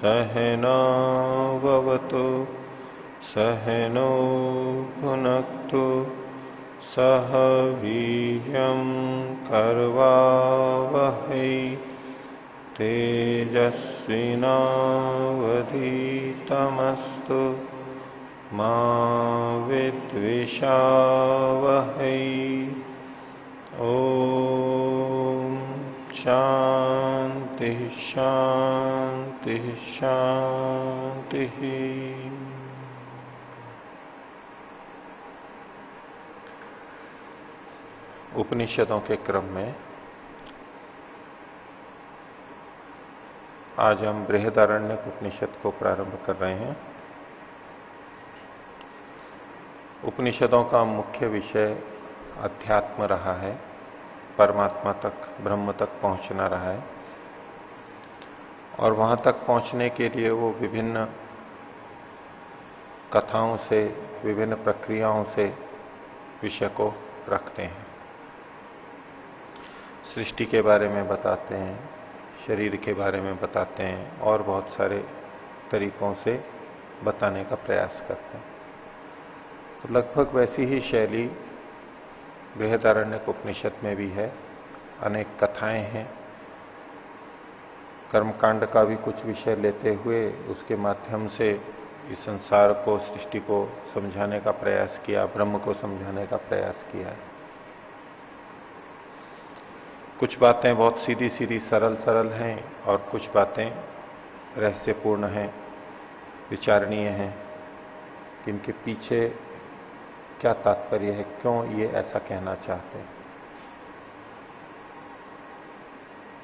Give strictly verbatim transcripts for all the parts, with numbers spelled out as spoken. सहनावतु सहनो भुनक्तु सह वीर्यं करवावहै तेजस्विनावधीतमस्तु मा विद्विषावहै। ॐ शान्ति शान्ति शान्तिः। उपनिषदों के क्रम में आज हम बृहदारण्यक उपनिषद को प्रारंभ कर रहे हैं। उपनिषदों का मुख्य विषय अध्यात्म रहा है, परमात्मा तक, ब्रह्म तक पहुंचना रहा है और वहां तक पहुंचने के लिए वो विभिन्न कथाओं से, विभिन्न प्रक्रियाओं से विषय को रखते हैं। सृष्टि के बारे में बताते हैं, शरीर के बारे में बताते हैं और बहुत सारे तरीकों से बताने का प्रयास करते हैं। तो लगभग वैसी ही शैली बृहदारण्यक उपनिषद में भी है। अनेक कथाएं हैं। कर्मकांड का भी कुछ विषय लेते हुए उसके माध्यम से इस संसार को, सृष्टि को समझाने का प्रयास किया, ब्रह्म को समझाने का प्रयास किया है। कुछ बातें बहुत सीधी सीधी सरल सरल हैं और कुछ बातें रहस्यपूर्ण हैं, विचारणीय हैं कि इनके पीछे क्या तात्पर्य है, क्यों ये ऐसा कहना चाहते हैं।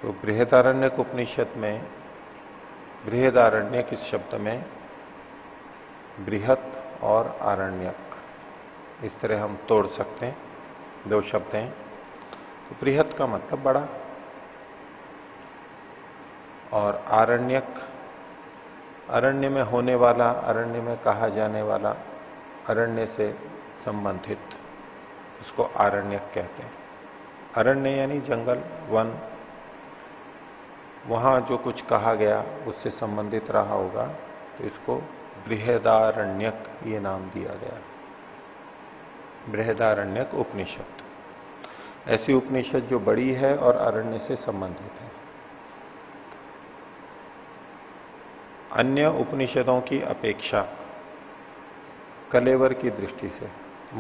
तो बृहदारण्यक उपनिषद में बृहदारण्यक इस शब्द में बृहत और आरण्यक इस तरह हम तोड़ सकते हैं, दो शब्द हैं। तो बृहत का मतलब बड़ा और आरण्यक अरण्य में होने वाला, अरण्य में कहा जाने वाला, अरण्य से संबंधित, उसको आरण्यक कहते हैं। अरण्य यानी जंगल, वन। वहां जो कुछ कहा गया उससे संबंधित रहा होगा तो इसको बृहदारण्यक ये नाम दिया गया। बृहदारण्यक उपनिषद ऐसी उपनिषद जो बड़ी है और अरण्य से संबंधित है। अन्य उपनिषदों की अपेक्षा कलेवर की दृष्टि से,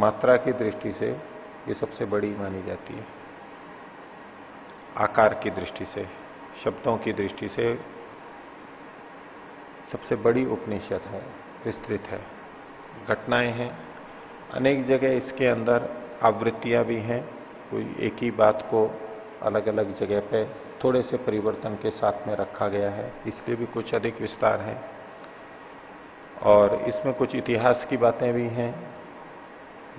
मात्रा की दृष्टि से ये सबसे बड़ी मानी जाती है। आकार की दृष्टि से, शब्दों की दृष्टि से सबसे बड़ी उपनिषद है, विस्तृत है, घटनाएं हैं। अनेक जगह इसके अंदर आवृत्तियां भी हैं, कोई एक ही बात को अलग अलग जगह पे थोड़े से परिवर्तन के साथ में रखा गया है, इसलिए भी कुछ अधिक विस्तार है। और इसमें कुछ इतिहास की बातें भी हैं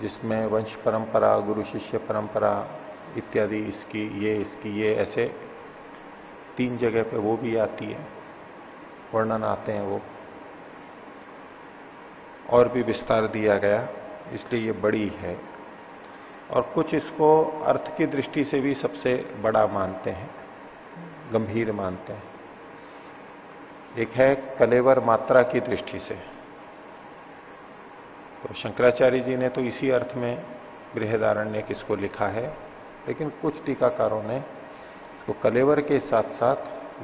जिसमें वंश परंपरा, गुरु शिष्य परंपरा इत्यादि, इसकी ये इसकी ये ऐसे तीन जगह पे वो भी आती है, वर्णन आते हैं वो और भी विस्तार दिया गया, इसलिए ये बड़ी है। और कुछ इसको अर्थ की दृष्टि से भी सबसे बड़ा मानते हैं, गंभीर मानते हैं। एक है कलेवर मात्रा की दृष्टि से। तो शंकराचार्य जी ने तो इसी अर्थ में बृहदारण्यक इसको लिखा है, लेकिन कुछ टीकाकारों ने इसको कलेवर के साथ साथ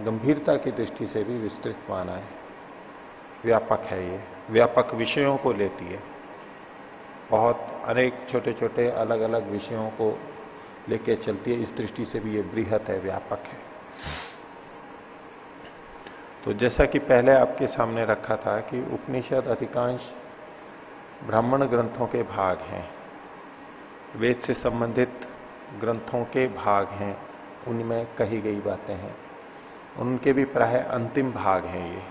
गंभीरता की दृष्टि से भी विस्तृत माना है। व्यापक है, ये व्यापक विषयों को लेती है, बहुत अनेक छोटे छोटे अलग अलग विषयों को लेके चलती है। इस दृष्टि से भी ये बृहत है, व्यापक है। तो जैसा कि पहले आपके सामने रखा था कि उपनिषद अधिकांश ब्राह्मण ग्रंथों के भाग हैं, वेद से संबंधित ग्रंथों के भाग हैं, उनमें कही गई बातें हैं, उनके भी प्राय अंतिम भाग हैं ये।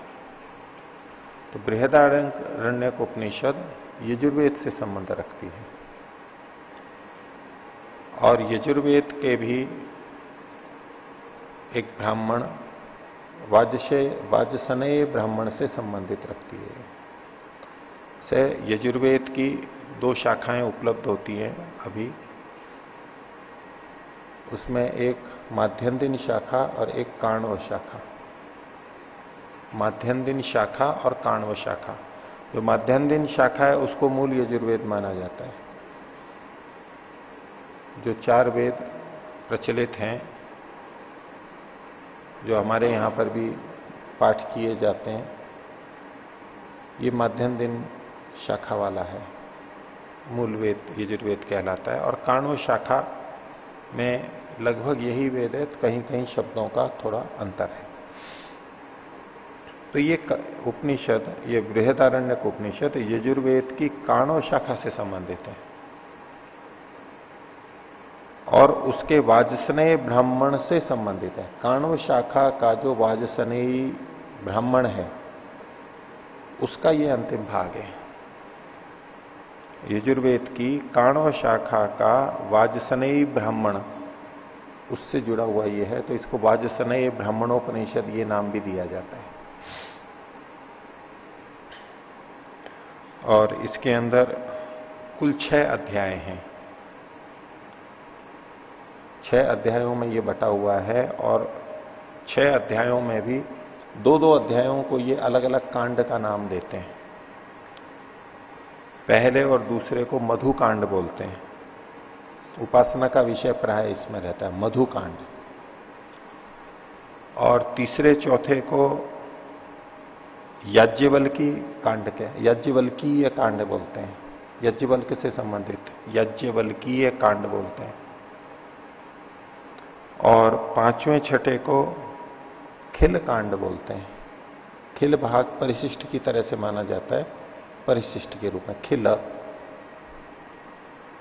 तो बृहदारण्यक उपनिषद यजुर्वेद से संबंध रखती है और यजुर्वेद के भी एक ब्राह्मण वाजशे वाजसनेय ब्राह्मण से संबंधित रखती है। से यजुर्वेद की दो शाखाएं उपलब्ध होती हैं अभी, उसमें एक माध्यंदिन शाखा और एक काण्व शाखा। माध्यंदिन शाखा और काण्व शाखा। जो माध्यंदिन शाखा है उसको मूल यजुर्वेद माना जाता है। जो चार वेद प्रचलित हैं, जो हमारे यहाँ पर भी पाठ किए जाते हैं, ये माध्यंदिन शाखा वाला है, मूल वेद यजुर्वेद कहलाता है। और काण्व शाखा में लगभग यही वेद है, कहीं कहीं शब्दों का थोड़ा अंतर है। तो ये उपनिषद, ये बृहदारण्यक उपनिषद यजुर्वेद की काण्व शाखा से संबंधित है और उसके वाजसनेय ब्राह्मण से संबंधित है। काण्व शाखा का जो वाजसनेयी ब्राह्मण है उसका ये अंतिम भाग है। यजुर्वेद की काण्व शाखा का वाजसनेयी ब्राह्मण उससे जुड़ा हुआ ये है, तो इसको वाजसनेय ब्राह्मणोपनिषद ये नाम भी दिया जाता है। और इसके अंदर कुल छह अध्याय हैं। छह अध्यायों में ये बटा हुआ है और छह अध्यायों में भी दो दो अध्यायों को ये अलग अलग कांड का नाम देते हैं। पहले और दूसरे को मधु कांड बोलते हैं। उपासना का विषय प्राय इसमें रहता है, मधु कांड। और तीसरे चौथे को याज्ञवल्की कांड के याज्ञवल्कीय कांड बोलते हैं, याज्ञवल्क्य से संबंधित याज्ञवल्कीय कांड बोलते हैं। और पांचवें छठे को खिल कांड बोलते हैं। खिल भाग परिशिष्ट की तरह से माना जाता है, परिशिष्ट के रूप में खिल,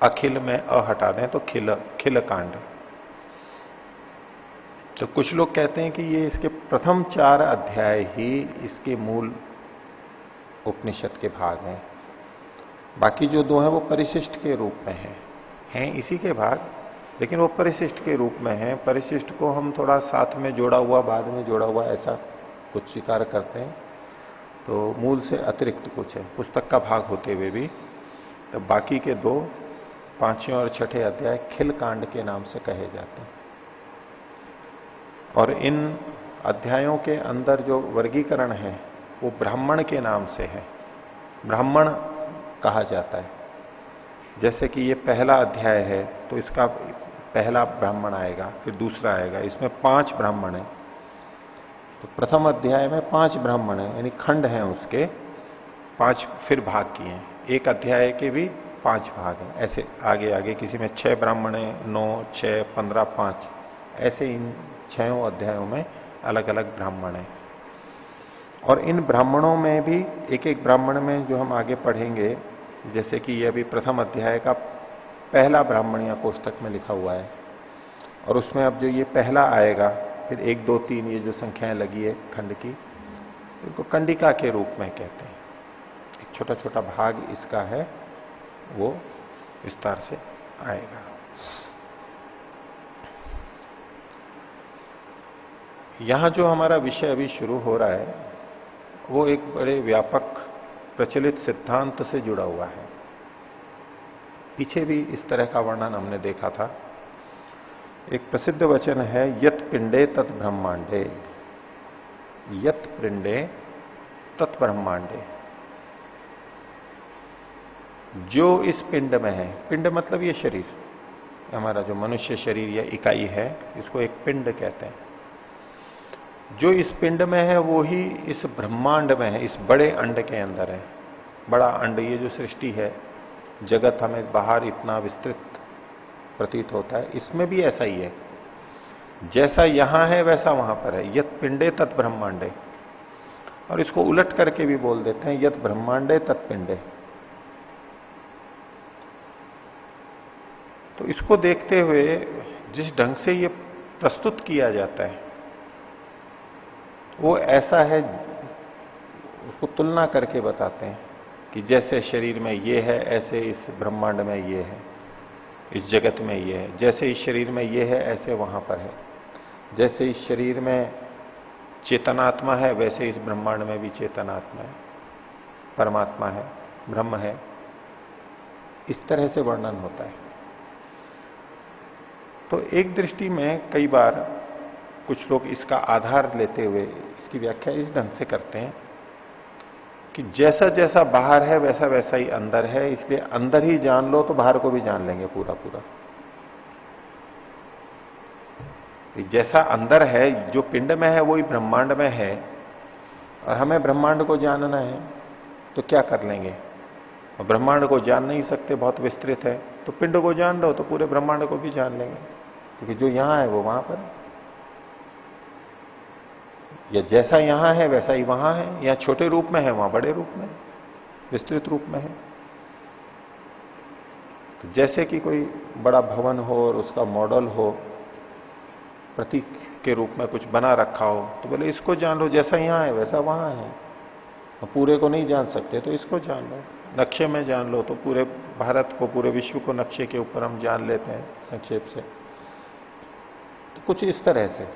अखिल में अ हटा दें तो खिल, खिल कांड। तो कुछ लोग कहते हैं कि ये इसके प्रथम चार अध्याय ही इसके मूल उपनिषद के भाग हैं, बाकी जो दो हैं वो परिशिष्ट के रूप में हैं, हैं इसी के भाग, लेकिन वो परिशिष्ट के रूप में है। परिशिष्ट को हम थोड़ा साथ में जोड़ा हुआ, बाद में जोड़ा हुआ, ऐसा कुछ स्वीकार करते हैं। तो मूल से अतिरिक्त कुछ है पुस्तक का भाग होते हुए भी। तो बाकी के दो, पांचवें और छठे अध्याय, खिल कांड के नाम से कहे जाते हैं। और इन अध्यायों के अंदर जो वर्गीकरण है वो ब्राह्मण के नाम से है, ब्राह्मण कहा जाता है। जैसे कि ये पहला अध्याय है तो इसका पहला ब्राह्मण आएगा, फिर दूसरा आएगा। इसमें पांच ब्राह्मण हैं, तो प्रथम अध्याय में पांच ब्राह्मण हैं, यानी खंड हैं उसके, पांच फिर भाग किए हैं। एक अध्याय के भी पांच भाग हैं, ऐसे आगे आगे, किसी में छह ब्राह्मण हैं, नौ, छह, पंद्रह, पांच, ऐसे इन छहों अध्यायों में अलग अलग ब्राह्मण हैं। और इन ब्राह्मणों में भी एक एक ब्राह्मण में जो हम आगे पढ़ेंगे, जैसे कि यह अभी प्रथम अध्याय का पहला ब्राह्मण या कोष्टक में लिखा हुआ है, और उसमें अब जो ये पहला आएगा, फिर एक दो तीन, ये जो संख्याएं लगी है खंड की, इनको कंडिका के रूप में कहते हैं। एक छोटा छोटा भाग इसका है, वो विस्तार से आएगा। यहां जो हमारा विषय अभी शुरू हो रहा है वो एक बड़े व्यापक प्रचलित सिद्धांत से जुड़ा हुआ है। पीछे भी इस तरह का वर्णन हमने देखा था। एक प्रसिद्ध वचन है, यत् पिंडे तत् ब्रह्मांडे। यत् पिंडे तत् ब्रह्मांडे, जो इस पिंड में है। पिंड मतलब ये शरीर, हमारा जो मनुष्य शरीर या इकाई है, इसको एक पिंड कहते हैं। जो इस पिंड में है वो ही इस ब्रह्मांड में है, इस बड़े अंड के अंदर है। बड़ा अंड, ये जो सृष्टि है, जगत हमें बाहर इतना विस्तृत प्रतीत होता है, इसमें भी ऐसा ही है। जैसा यहां है वैसा वहां पर है। यत् पिंडे तत् ब्रह्मांडे। और इसको उलट करके भी बोल देते हैं, यत् ब्रह्मांडे तत् पिंडे। तो इसको देखते हुए जिस ढंग से ये प्रस्तुत किया जाता है वो ऐसा है, उसको तुलना करके बताते हैं कि जैसे शरीर में ये है ऐसे इस ब्रह्मांड में ये है, इस जगत में ये है। जैसे इस शरीर में ये है ऐसे वहां पर है। जैसे इस शरीर में चेतनात्मा है वैसे इस ब्रह्मांड में भी चेतनात्मा है, परमात्मा है। ब्रह्म है, इस तरह से वर्णन होता है। तो एक दृष्टि में कई बार कुछ लोग इसका आधार लेते हुए इसकी व्याख्या इस ढंग से करते हैं कि जैसा जैसा बाहर है वैसा वैसा ही अंदर है, इसलिए अंदर ही जान लो तो बाहर को भी जान लेंगे पूरा पूरा। जैसा अंदर है, जो पिंड में है वही ब्रह्मांड में है, और हमें ब्रह्मांड को जानना है तो क्या कर लेंगे, और ब्रह्मांड को जान नहीं सकते, बहुत विस्तृत है, तो पिंड को जान लो तो पूरे ब्रह्मांड को भी जान लेंगे, क्योंकि जो यहां है वो वहां पर, या जैसा यहां है वैसा ही वहां है, यहां छोटे रूप में है वहां बड़े रूप में, विस्तृत रूप में है। तो जैसे कि कोई बड़ा भवन हो और उसका मॉडल हो, प्रतीक के रूप में कुछ बना रखा हो, तो बोले इसको जान लो, जैसा यहां है वैसा वहां है, तो पूरे को नहीं जान सकते तो इसको जान लो। नक्शे में जान लो तो पूरे भारत को, पूरे विश्व को नक्शे के ऊपर हम जान लेते हैं संक्षेप से, तो कुछ इस तरह से।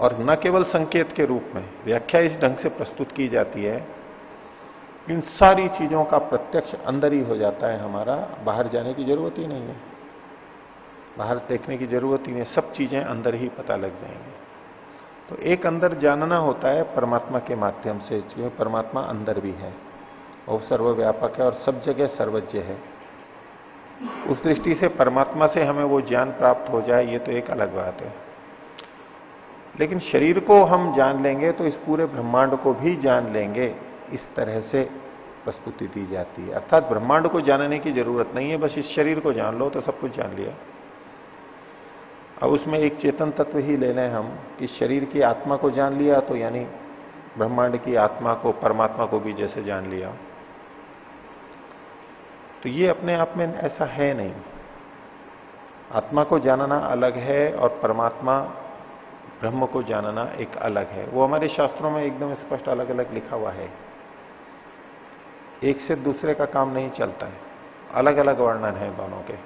और न केवल संकेत के रूप में व्याख्या इस ढंग से प्रस्तुत की जाती है, इन सारी चीजों का प्रत्यक्ष अंदर ही हो जाता है हमारा, बाहर जाने की जरूरत ही नहीं है, बाहर देखने की जरूरत ही नहीं, सब चीजें अंदर ही पता लग जाएंगी। तो एक अंदर जानना होता है परमात्मा के माध्यम से, क्योंकि परमात्मा अंदर भी है और सर्वव्यापक है और सब जगह सर्वज्ञ है। उस दृष्टि से परमात्मा से हमें वो ज्ञान प्राप्त हो जाए ये तो एक अलग बात है, लेकिन शरीर को हम जान लेंगे तो इस पूरे ब्रह्मांड को भी जान लेंगे, इस तरह से प्रस्तुति दी जाती है। अर्थात ब्रह्मांड को जानने की जरूरत नहीं है, बस इस शरीर को जान लो तो सब कुछ जान लिया। अब उसमें एक चेतन तत्व ही ले लें हम कि शरीर की आत्मा को जान लिया तो यानी ब्रह्मांड की आत्मा को, परमात्मा को भी जैसे जान लिया, तो ये अपने आप में ऐसा है नहीं। आत्मा को जानना अलग है और परमात्मा ब्रह्म को जानना एक अलग है, वो हमारे शास्त्रों में एकदम स्पष्ट अलग अलग लिखा हुआ है, एक से दूसरे का काम नहीं चलता है, अलग अलग वर्णन है दोनों के,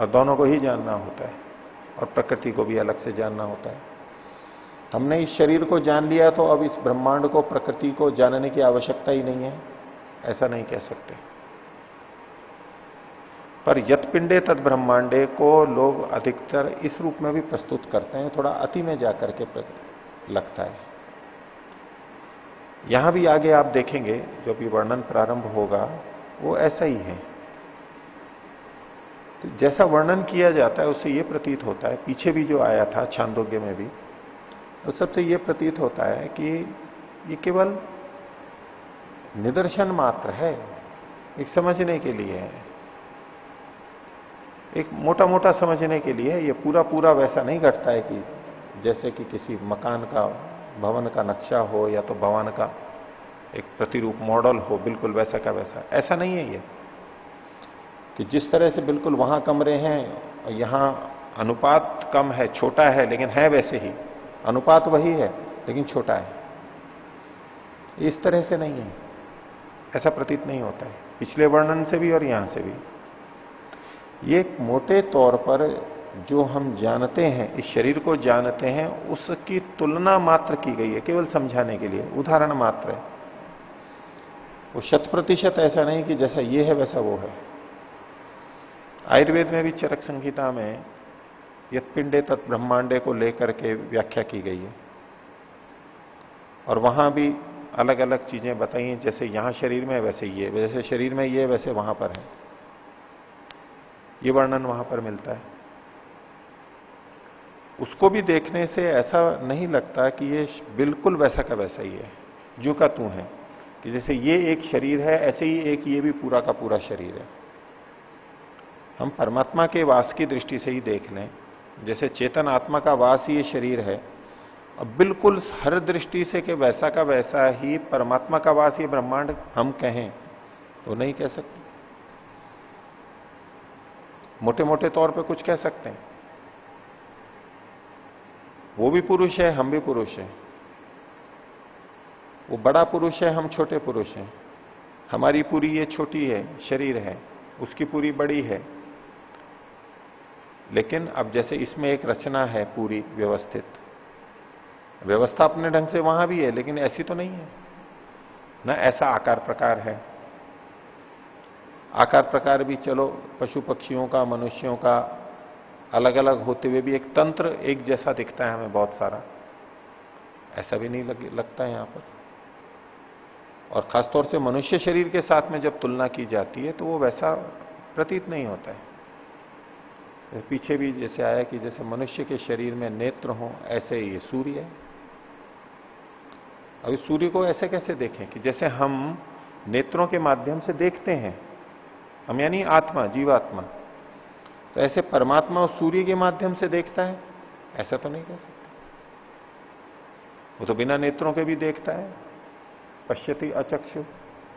और दोनों को ही जानना होता है, और प्रकृति को भी अलग से जानना होता है। हमने इस शरीर को जान लिया तो अब इस ब्रह्मांड को, प्रकृति को जानने की आवश्यकता ही नहीं है, ऐसा नहीं कह सकते। पर यत्पिंडे तद ब्रह्मांडे को लोग अधिकतर इस रूप में भी प्रस्तुत करते हैं, थोड़ा अति में जाकर के लगता है। यहां भी आगे आप देखेंगे जो भी वर्णन प्रारंभ होगा वो ऐसा ही है। तो जैसा वर्णन किया जाता है उससे ये प्रतीत होता है, पीछे भी जो आया था छांदोग्य में भी, तो सबसे ये प्रतीत होता है कि ये केवल निदर्शन मात्र है, एक समझने के लिए है, एक मोटा मोटा समझने के लिए है। ये पूरा पूरा वैसा नहीं घटता है कि जैसे कि किसी मकान का, भवन का नक्शा हो या तो भवन का एक प्रतिरूप मॉडल हो, बिल्कुल वैसा का वैसा, ऐसा नहीं है ये कि जिस तरह से बिल्कुल वहां कमरे हैं और यहां अनुपात कम है, छोटा है, लेकिन है वैसे ही, अनुपात वही है लेकिन छोटा है, इस तरह से नहीं है, ऐसा प्रतीत नहीं होता है पिछले वर्णन से भी और यहां से भी। ये मोटे तौर पर जो हम जानते हैं, इस शरीर को जानते हैं, उसकी तुलना मात्र की गई है, केवल समझाने के लिए, उदाहरण मात्र है। वो शत प्रतिशत ऐसा नहीं कि जैसा ये है वैसा वो है। आयुर्वेद में भी चरक संहिता में यत्पिंडे तत् ब्रह्मांडे को लेकर के व्याख्या की गई है, और वहां भी अलग अलग चीजें बताई हैं, जैसे यहां शरीर में वैसे ये, जैसे शरीर में ये वैसे वहां पर है, ये वर्णन वहां पर मिलता है। उसको भी देखने से ऐसा नहीं लगता कि ये बिल्कुल वैसा का वैसा ही है, जो का तू है, कि जैसे ये एक शरीर है ऐसे ही एक ये भी पूरा का पूरा शरीर है। हम परमात्मा के वास की दृष्टि से ही देख लें, जैसे चेतन आत्मा का वास ही ये शरीर है, और बिल्कुल हर दृष्टि से कि वैसा का वैसा ही परमात्मा का वास ये ब्रह्मांड हम कहें तो नहीं कह सकते। मोटे मोटे तौर पे कुछ कह सकते हैं, वो भी पुरुष है, हम भी पुरुष हैं, वो बड़ा पुरुष है, हम छोटे पुरुष हैं, हमारी पूरी ये छोटी है शरीर है, उसकी पूरी बड़ी है। लेकिन अब जैसे इसमें एक रचना है पूरी व्यवस्थित, व्यवस्था अपने ढंग से वहां भी है, लेकिन ऐसी तो नहीं है। ना ऐसा आकार प्रकार है। आकार प्रकार भी चलो पशु पक्षियों का मनुष्यों का अलग अलग होते हुए भी एक तंत्र एक जैसा दिखता है हमें बहुत सारा, ऐसा भी नहीं लग, लगता है यहां पर। और खासतौर से मनुष्य शरीर के साथ में जब तुलना की जाती है तो वो वैसा प्रतीत नहीं होता है। तो पीछे भी जैसे आया कि जैसे मनुष्य के शरीर में नेत्र हो ऐसे ये सूर्य है। अभी सूर्य को ऐसे कैसे देखें कि जैसे हम नेत्रों के माध्यम से देखते हैं हम, यानी आत्मा जीवात्मा, तो ऐसे परमात्मा और सूर्य के माध्यम से देखता है ऐसा तो नहीं कह सकते। वो तो बिना नेत्रों के भी देखता है, पश्यति अचक्षु,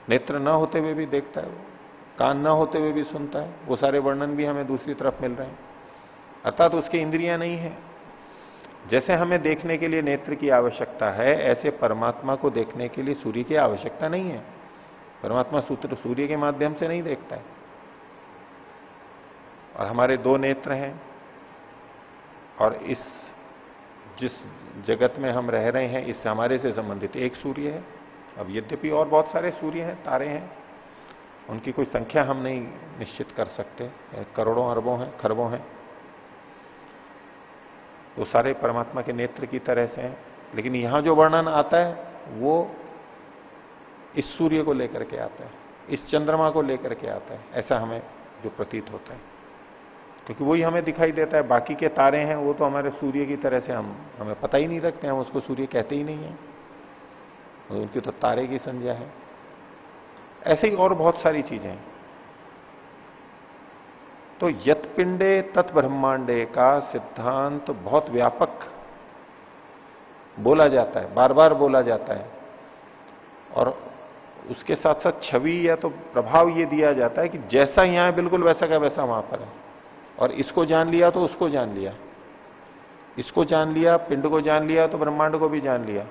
नेत्र न होते हुए भी देखता है वो, कान न होते हुए भी सुनता है, वो सारे वर्णन भी हमें दूसरी तरफ मिल रहे हैं। अर्थात उसकी इंद्रियां नहीं है। जैसे हमें देखने के लिए नेत्र की आवश्यकता है ऐसे परमात्मा को देखने के लिए सूर्य की आवश्यकता नहीं है। परमात्मा सूत्र सूर्य के माध्यम से नहीं देखता है। और हमारे दो नेत्र हैं और इस जिस जगत में हम रह रहे हैं इससे हमारे से संबंधित एक सूर्य है। अब यद्यपि और बहुत सारे सूर्य हैं, तारे हैं, उनकी कोई संख्या हम नहीं निश्चित कर सकते, करोड़ों अरबों हैं, खरबों हैं, तो सारे परमात्मा के नेत्र की तरह से हैं। लेकिन यहां जो वर्णन आता है वो इस सूर्य को लेकर के आता है, इस चंद्रमा को लेकर के आता है, ऐसा हमें जो प्रतीत होता है, क्योंकि वही हमें दिखाई देता है। बाकी के तारे हैं वो तो हमारे सूर्य की तरह से हम हमें पता ही नहीं रखते, हम उसको सूर्य कहते ही नहीं हैं, उनकी तो तारे की संज्ञा है। ऐसे ही और बहुत सारी चीजें हैं। तो यत पिंडे तत् ब्रह्मांडे का सिद्धांत बहुत व्यापक बोला जाता है, बार बार बोला जाता है, और उसके साथ साथ छवि या तो प्रभाव ये दिया जाता है कि जैसा यहां है बिल्कुल वैसा का वैसा वहां पर है। और इसको जान लिया तो उसको जान लिया, इसको जान लिया, पिंड को जान लिया तो ब्रह्मांड को भी जान लिया,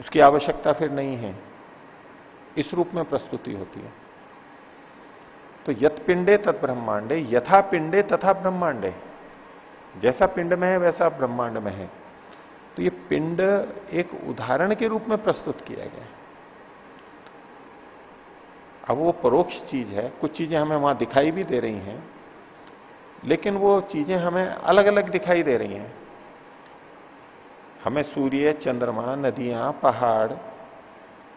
उसकी आवश्यकता फिर नहीं है। इस रूप में प्रस्तुति होती है। तो यत पिंडे तत् ब्रह्मांडे, यथा पिंडे तथा ब्रह्मांडे, जैसा पिंड में है वैसा ब्रह्मांड में है। तो ये पिंड एक उदाहरण के रूप में प्रस्तुत किया गया है। अब वो परोक्ष चीज है, कुछ चीजें हमें वहां दिखाई भी दे रही हैं, लेकिन वो चीजें हमें अलग अलग दिखाई दे रही हैं। हमें सूर्य, चंद्रमा, नदियां, पहाड़,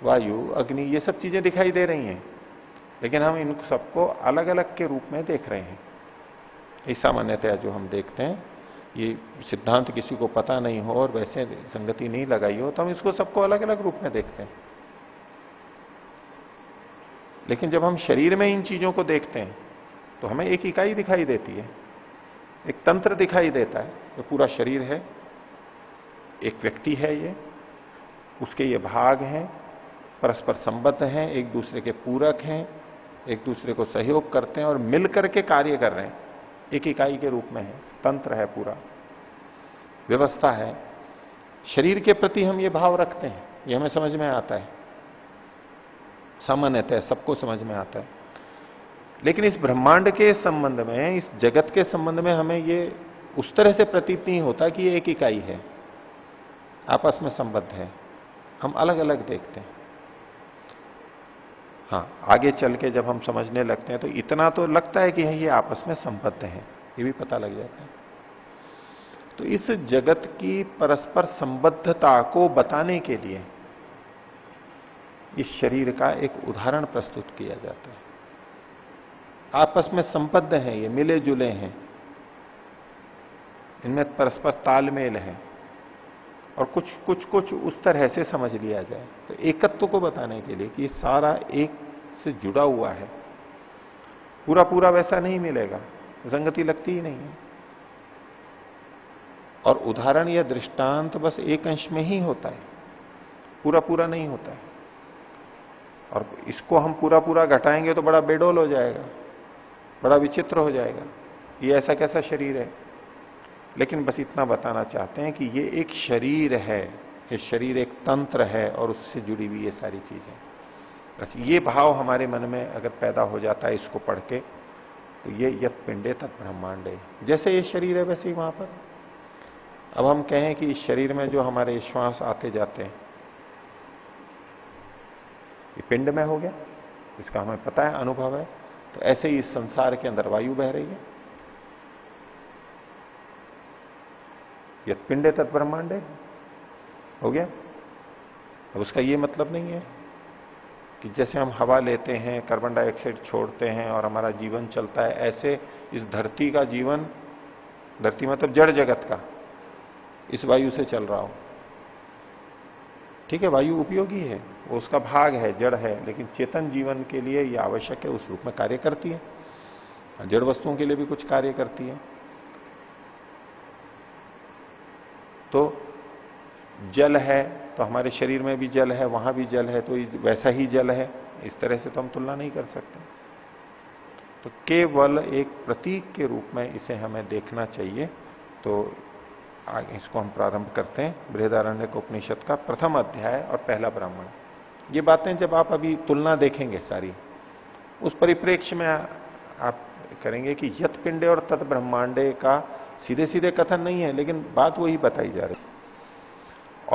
वायु, अग्नि, ये सब चीजें दिखाई दे रही हैं, लेकिन हम इन सबको अलग अलग के रूप में देख रहे हैं। ये सामान्यतया जो हम देखते हैं, ये सिद्धांत किसी को पता नहीं हो और वैसे संगति नहीं लगाई हो तो हम इसको सबको अलग अलग रूप में देखते हैं। लेकिन जब हम शरीर में इन चीजों को देखते हैं तो हमें एक इकाई दिखाई देती है, एक तंत्र दिखाई देता है, जो पूरा शरीर है, एक व्यक्ति है, ये उसके ये भाग हैं, परस्पर संबद्ध हैं, एक दूसरे के पूरक हैं, एक दूसरे को सहयोग करते हैं और मिलकर के कार्य कर रहे हैं, एक इकाई के रूप में है, तंत्र है, पूरा व्यवस्था है। शरीर के प्रति हम ये भाव रखते हैं, ये हमें समझ में आता है, सामान्यतः सबको समझ में आता है। लेकिन इस ब्रह्मांड के संबंध में, इस जगत के संबंध में हमें ये उस तरह से प्रतीत नहीं होता कि ये एक इकाई है, आपस में संबद्ध है, हम अलग अलग देखते हैं। हाँ, आगे चल के जब हम समझने लगते हैं तो इतना तो लगता है कि ये आपस में संबद्ध हैं, ये भी पता लग जाता है। तो इस जगत की परस्पर संबद्धता को बताने के लिए इस शरीर का एक उदाहरण प्रस्तुत किया जाता है। आपस में संबद्ध हैं, ये मिले जुले हैं, इनमें परस्पर तालमेल है, और कुछ कुछ कुछ उस तरह से समझ लिया जाए। तो एकत्व को बताने के लिए कि सारा एक से जुड़ा हुआ है, पूरा पूरा वैसा नहीं मिलेगा, संगति लगती ही नहीं है। और उदाहरण या दृष्टांत बस एक अंश में ही होता है, पूरा पूरा नहीं होता है। और इसको हम पूरा पूरा घटाएंगे तो बड़ा बेडोल हो जाएगा, बड़ा विचित्र हो जाएगा, ये ऐसा कैसा शरीर है। लेकिन बस इतना बताना चाहते हैं कि ये एक शरीर है, ये शरीर एक तंत्र है और उससे जुड़ी हुई ये सारी चीजें। बस ये भाव हमारे मन में अगर पैदा हो जाता है इसको पढ़ के, तो ये यत पिंडे तत् ब्रह्मांडे, जैसे ये शरीर है वैसे ही वहां पर। अब हम कहें कि इस शरीर में जो हमारे श्वास आते जाते हैं, ये पिंड में हो गया, इसका हमें पता है, अनुभव है। तो ऐसे ही इस संसार के अंदर वायु बह रही है। यत् पिंडे तत् ब्रह्मांडे हो गया। अब उसका ये मतलब नहीं है कि जैसे हम हवा लेते हैं, कार्बन डाइऑक्साइड छोड़ते हैं और हमारा जीवन चलता है, ऐसे इस धरती का जीवन, धरती मतलब जड़ जगत का, इस वायु से चल रहा हो। ठीक है, वायु उपयोगी है, वो उसका भाग है, जड़ है, लेकिन चेतन जीवन के लिए यह आवश्यक है, उस रूप में कार्य करती है। जड़ वस्तुओं के लिए भी कुछ कार्य करती है। तो जल है तो हमारे शरीर में भी जल है, वहां भी जल है, तो वैसा ही जल है। इस तरह से तो हम तुलना नहीं कर सकते। तो केवल एक प्रतीक के रूप में इसे हमें देखना चाहिए। तो आगे इसको हम प्रारंभ करते हैं, बृहदारण्यक उपनिषद का प्रथम अध्याय और पहला ब्राह्मण। ये बातें जब आप अभी तुलना देखेंगे सारी, उस परिप्रेक्ष्य में आप करेंगे कि यत् पिंडे और तत् ब्रह्मांडे का सीधे सीधे कथन नहीं है, लेकिन बात वही बताई जा रही है।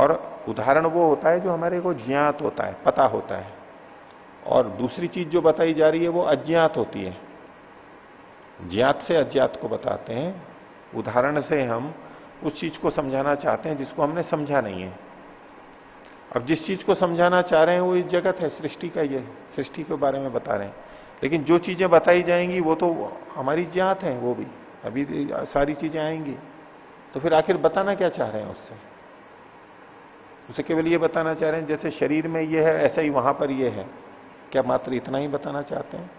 और उदाहरण वो होता है जो हमारे को ज्ञात होता है, पता होता है, और दूसरी चीज जो बताई जा रही है वो अज्ञात होती है। ज्ञात से अज्ञात को बताते हैं, उदाहरण से हम उस चीज को समझाना चाहते हैं जिसको हमने समझा नहीं है। अब जिस चीज को समझाना चाह रहे हैं वो इस जगत है, सृष्टि का, ये सृष्टि के बारे में बता रहे हैं, लेकिन जो चीजें बताई जाएंगी वो तो हमारी ज्ञात है, वो भी अभी सारी चीजें आएंगी। तो फिर आखिर बताना क्या चाह रहे हैं उससे? उसे केवल ये बताना चाह रहे हैं जैसे शरीर में ये है ऐसा ही वहां पर ये है, क्या मात्र इतना ही बताना चाहते हैं?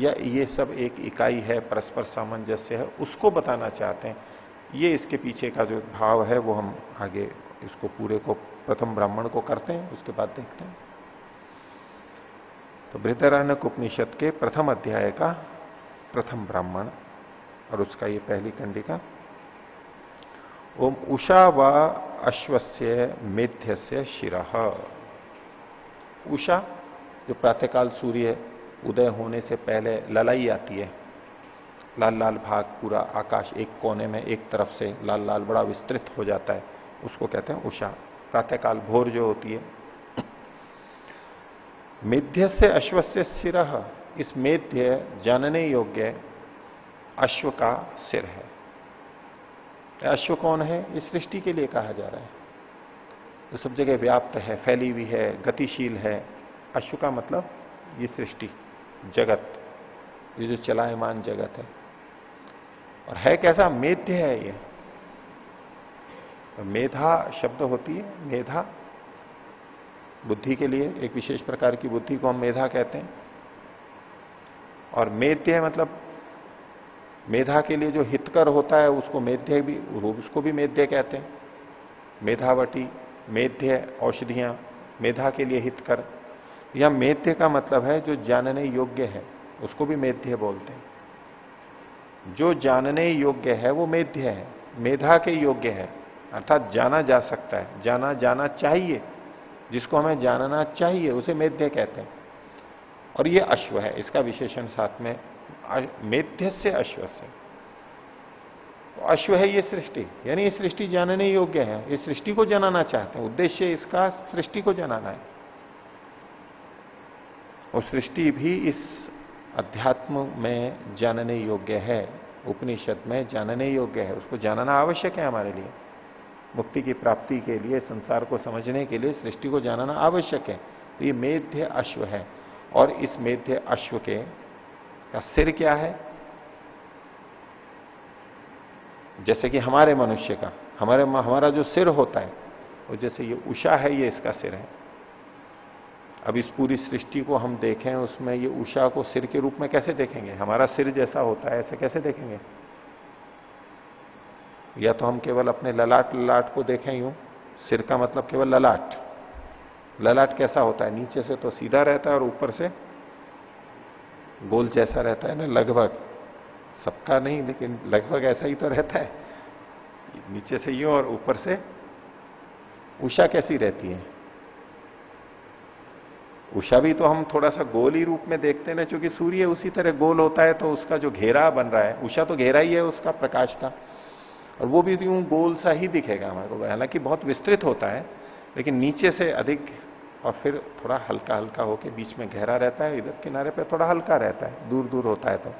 या ये सब एक इकाई है, परस्पर सामंजस्य है, उसको बताना चाहते हैं? ये इसके पीछे का जो भाव है वो हम आगे इसको पूरे को प्रथम ब्राह्मण को करते हैं, उसके बाद देखते हैं। तो बृहदारण्यक उपनिषद के प्रथम अध्याय का प्रथम ब्राह्मण और उसका ये पहली कंडिका। ओम उषा व अश्वस्य मेध्यस्य शिरः। उषा जो प्रातःकाल सूर्य उदय होने से पहले ललाई आती है, लाल लाल भाग, पूरा आकाश एक कोने में एक तरफ से लाल लाल बड़ा विस्तृत हो जाता है, उसको कहते हैं उषा। प्रातःकाल भोर जो होती है। मेध्यस्य अश्वस्य शिरः, इस मेध्य जानने योग्य अश्व का सिर है। अश्व कौन है? इस सृष्टि के लिए कहा जा रहा है, तो सब जगह व्याप्त है, फैली हुई है, गतिशील है। अश्व का मतलब ये सृष्टि, जगत, ये जो चलायमान जगत है। और है कैसा? मेध्य है ये। मेधा शब्द होती है, मेधा बुद्धि के लिए, एक विशेष प्रकार की बुद्धि को हम मेधा कहते हैं। और मेध्य मतलब मेधा के लिए जो हितकर होता है उसको मेध्य भी, उसको भी मेध्य कहते हैं। मेधावटी, मेध्य औषधियां, मेधा के लिए हितकर। या मेध्य का मतलब है जो जानने योग्य है, उसको भी मेध्य बोलते हैं। जो जानने योग्य है वो मेध्य है, मेधा के योग्य है, अर्थात जाना जा सकता है, जाना जाना चाहिए, जिसको हमें जानना चाहिए उसे मेध्य कहते हैं। और ये अश्व है, इसका विशेषण साथ में मेध्य से अश्व से। अश्व है ये सृष्टि, यानी ये सृष्टि जानने योग्य है, ये सृष्टि को जनाना चाहते हैं, उद्देश्य इसका सृष्टि को जनाना है। और सृष्टि भी इस अध्यात्म में जानने योग्य है, उपनिषद में जानने योग्य है, उसको जानना आवश्यक है हमारे लिए। मुक्ति की प्राप्ति के लिए, संसार को समझने के लिए सृष्टि को जानना आवश्यक है। तो ये मेध्य अश्व है। और इस मेध्य अश्व के का सिर क्या है? जैसे कि हमारे मनुष्य का, हमारे हमारा जो सिर होता है, और जैसे ये उषा है ये इसका सिर है। अब इस पूरी सृष्टि को हम देखें, उसमें ये उषा को सिर के रूप में कैसे देखेंगे? हमारा सिर जैसा होता है ऐसे कैसे देखेंगे? या तो हम केवल अपने ललाट ललाट को देखें यूं, सिर का मतलब केवल ललाट। ललाट कैसा होता है? नीचे से तो सीधा रहता है और ऊपर से गोल जैसा रहता है ना, लगभग, सबका नहीं लेकिन लगभग ऐसा ही तो रहता है, नीचे से यूं और ऊपर से। उषा कैसी रहती है? उषा भी तो हम थोड़ा सा गोली रूप में देखते हैं ना, क्योंकि सूर्य उसी तरह गोल होता है, तो उसका जो घेरा बन रहा है, उषा तो घेरा ही है उसका, प्रकाश का, और वो भी यूं गोल सा ही दिखेगा हमारे को, हालांकि बहुत विस्तृत होता है, लेकिन नीचे से अधिक और फिर थोड़ा हल्का हल्का होके बीच में गहरा रहता है, इधर किनारे पे थोड़ा हल्का रहता है, दूर दूर होता है। तो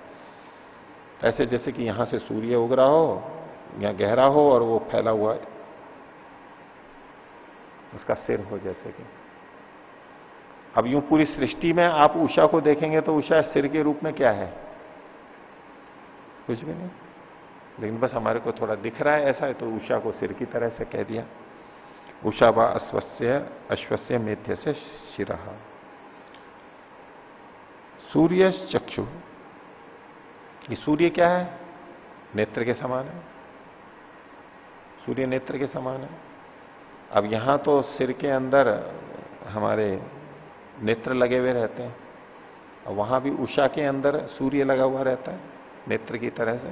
ऐसे जैसे कि यहां से सूर्य उग रहा हो या गहरा हो और वो फैला हुआ उसका सिर हो जैसे कि। अब यूं पूरी सृष्टि में आप उषा को देखेंगे तो उषा सिर के रूप में क्या है? कुछ भी नहीं, लेकिन बस हमारे को थोड़ा दिख रहा है ऐसा है तो उषा को सिर की तरह से कह दिया। उषा व अश्वस्य अश्वस्य मेध्य से शिरः। सूर्य चक्षु, ये सूर्य क्या है? नेत्र के समान है, सूर्य नेत्र के समान है। अब यहां तो सिर के अंदर हमारे नेत्र लगे हुए रहते हैं और वहां भी उषा के अंदर सूर्य लगा हुआ रहता है नेत्र की तरह से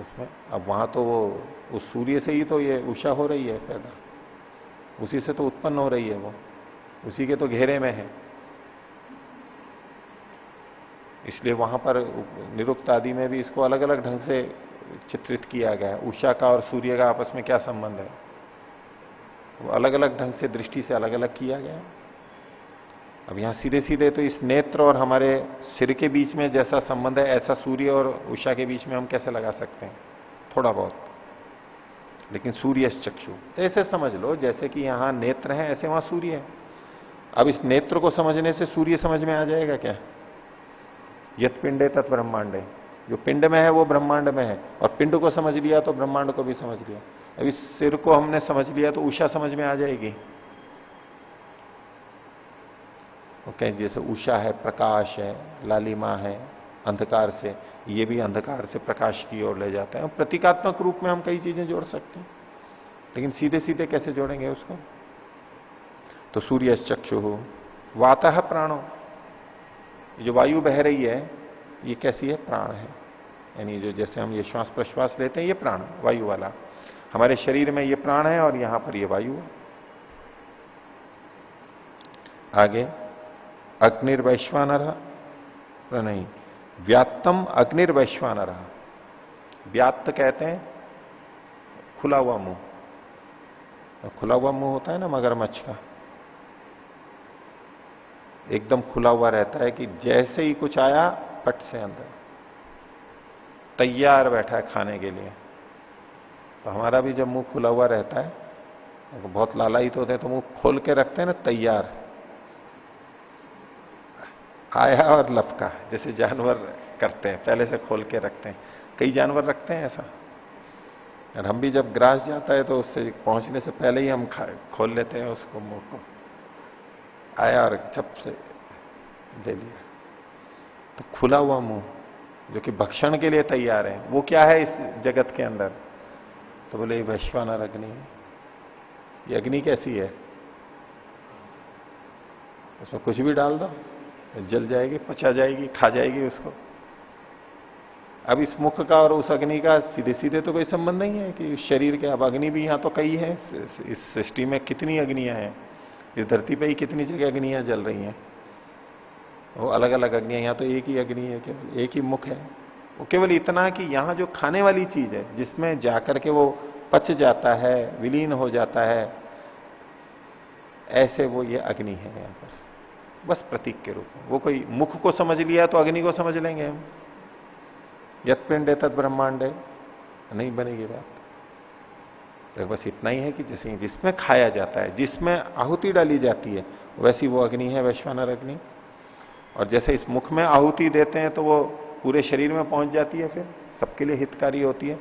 उसमें। अब वहां तो वो उस सूर्य से ही तो ये उषा हो रही है पैदा, उसी से तो उत्पन्न हो रही है, वो उसी के तो घेरे में है, इसलिए वहां पर निरुक्त आदि में भी इसको अलग अलग ढंग से चित्रित किया गया है। उषा का और सूर्य का आपस में क्या संबंध है वो अलग अलग ढंग से दृष्टि से अलग अलग किया गया है। अब यहां सीधे सीधे तो इस नेत्र और हमारे सिर के बीच में जैसा संबंध है ऐसा सूर्य और उषा के बीच में हम कैसे लगा सकते हैं? थोड़ा बहुत, लेकिन सूर्य चक्षु ऐसे समझ लो जैसे कि यहां नेत्र है ऐसे वहां सूर्य है। अब इस नेत्र को समझने से सूर्य समझ में आ जाएगा क्या? यत पिंडे तत् ब्रह्मांडे, जो पिंड में है वो ब्रह्मांड में है, और पिंड को समझ लिया तो ब्रह्मांड को भी समझ लिया। अब इस सिर को हमने समझ लिया तो उषा समझ में आ जाएगी। ओके, जैसे उषा है, प्रकाश है, लालिमा है, अंधकार से, ये भी अंधकार से प्रकाश की ओर ले जाता है। प्रतीकात्मक रूप में हम कई चीजें जोड़ सकते हैं, लेकिन सीधे सीधे कैसे जोड़ेंगे उसको? तो सूर्य चक्षु हो, वातः प्राणो, जो वायु बह रही है ये कैसी है? प्राण है, यानी जो जैसे हम ये श्वास प्रश्वास लेते हैं ये प्राण वायु वाला, हमारे शरीर में ये प्राण है और यहां पर ये वायु है। आगे अग्निर्वैश्वानरः प्रणयी, व्यात्तम अग्निर्वैश्वानरः। व्यात्त कहते हैं खुला हुआ मुंह, खुला हुआ मुंह होता है ना मगरमच्छ का, एकदम खुला हुआ रहता है कि जैसे ही कुछ आया पट से अंदर तैयार बैठा है खाने के लिए। तो हमारा भी जब मुंह खुला हुआ रहता है, बहुत लालायित होते हैं तो मुंह खोल के रखते हैं ना, तैयार आया और लपका, जैसे जानवर करते हैं, पहले से खोल के रखते हैं। कई जानवर रखते हैं ऐसा, और हम भी जब ग्रास जाता है तो उससे पहुंचने से पहले ही हम खोल लेते हैं उसको, मुंह को आया और झप से दे लिया। तो खुला हुआ मुंह जो कि भक्षण के लिए तैयार है वो क्या है इस जगत के अंदर? तो बोले ये वैश्वानर अग्नि है। ये अग्नि कैसी है? उसमें कुछ भी डाल दो जल जाएगी, पचा जाएगी, खा जाएगी उसको। अब इस मुख का और उस अग्नि का सीधे सीधे तो कोई संबंध नहीं है कि शरीर के। अब अग्नि भी यहां तो कई है, इस सृष्टि में कितनी अग्नियां हैं, इस धरती पे ही कितनी जगह अग्नियां जल रही हैं, वो अलग अलग अग्नियां। यहां तो एक ही अग्नि है, केवल एक ही मुख है। वो केवल इतना कि यहां जो खाने वाली चीज है जिसमें जाकर के वो पच जाता है, विलीन हो जाता है, ऐसे वो ये अग्नि है यहां पर, बस प्रतीक के रूप में। वो कोई मुख को समझ लिया तो अग्नि को समझ लेंगे हम, यत् पिंडे तत् ब्रह्मांडे, नहीं बनेगी बात। तो बस इतना ही है कि जैसे जिसमें खाया जाता है, जिसमें आहुति डाली जाती है, वैसी वो अग्नि है वैश्वानर अग्नि। और जैसे इस मुख में आहुति देते हैं तो वो पूरे शरीर में पहुंच जाती है, फिर सबके लिए हितकारी होती है।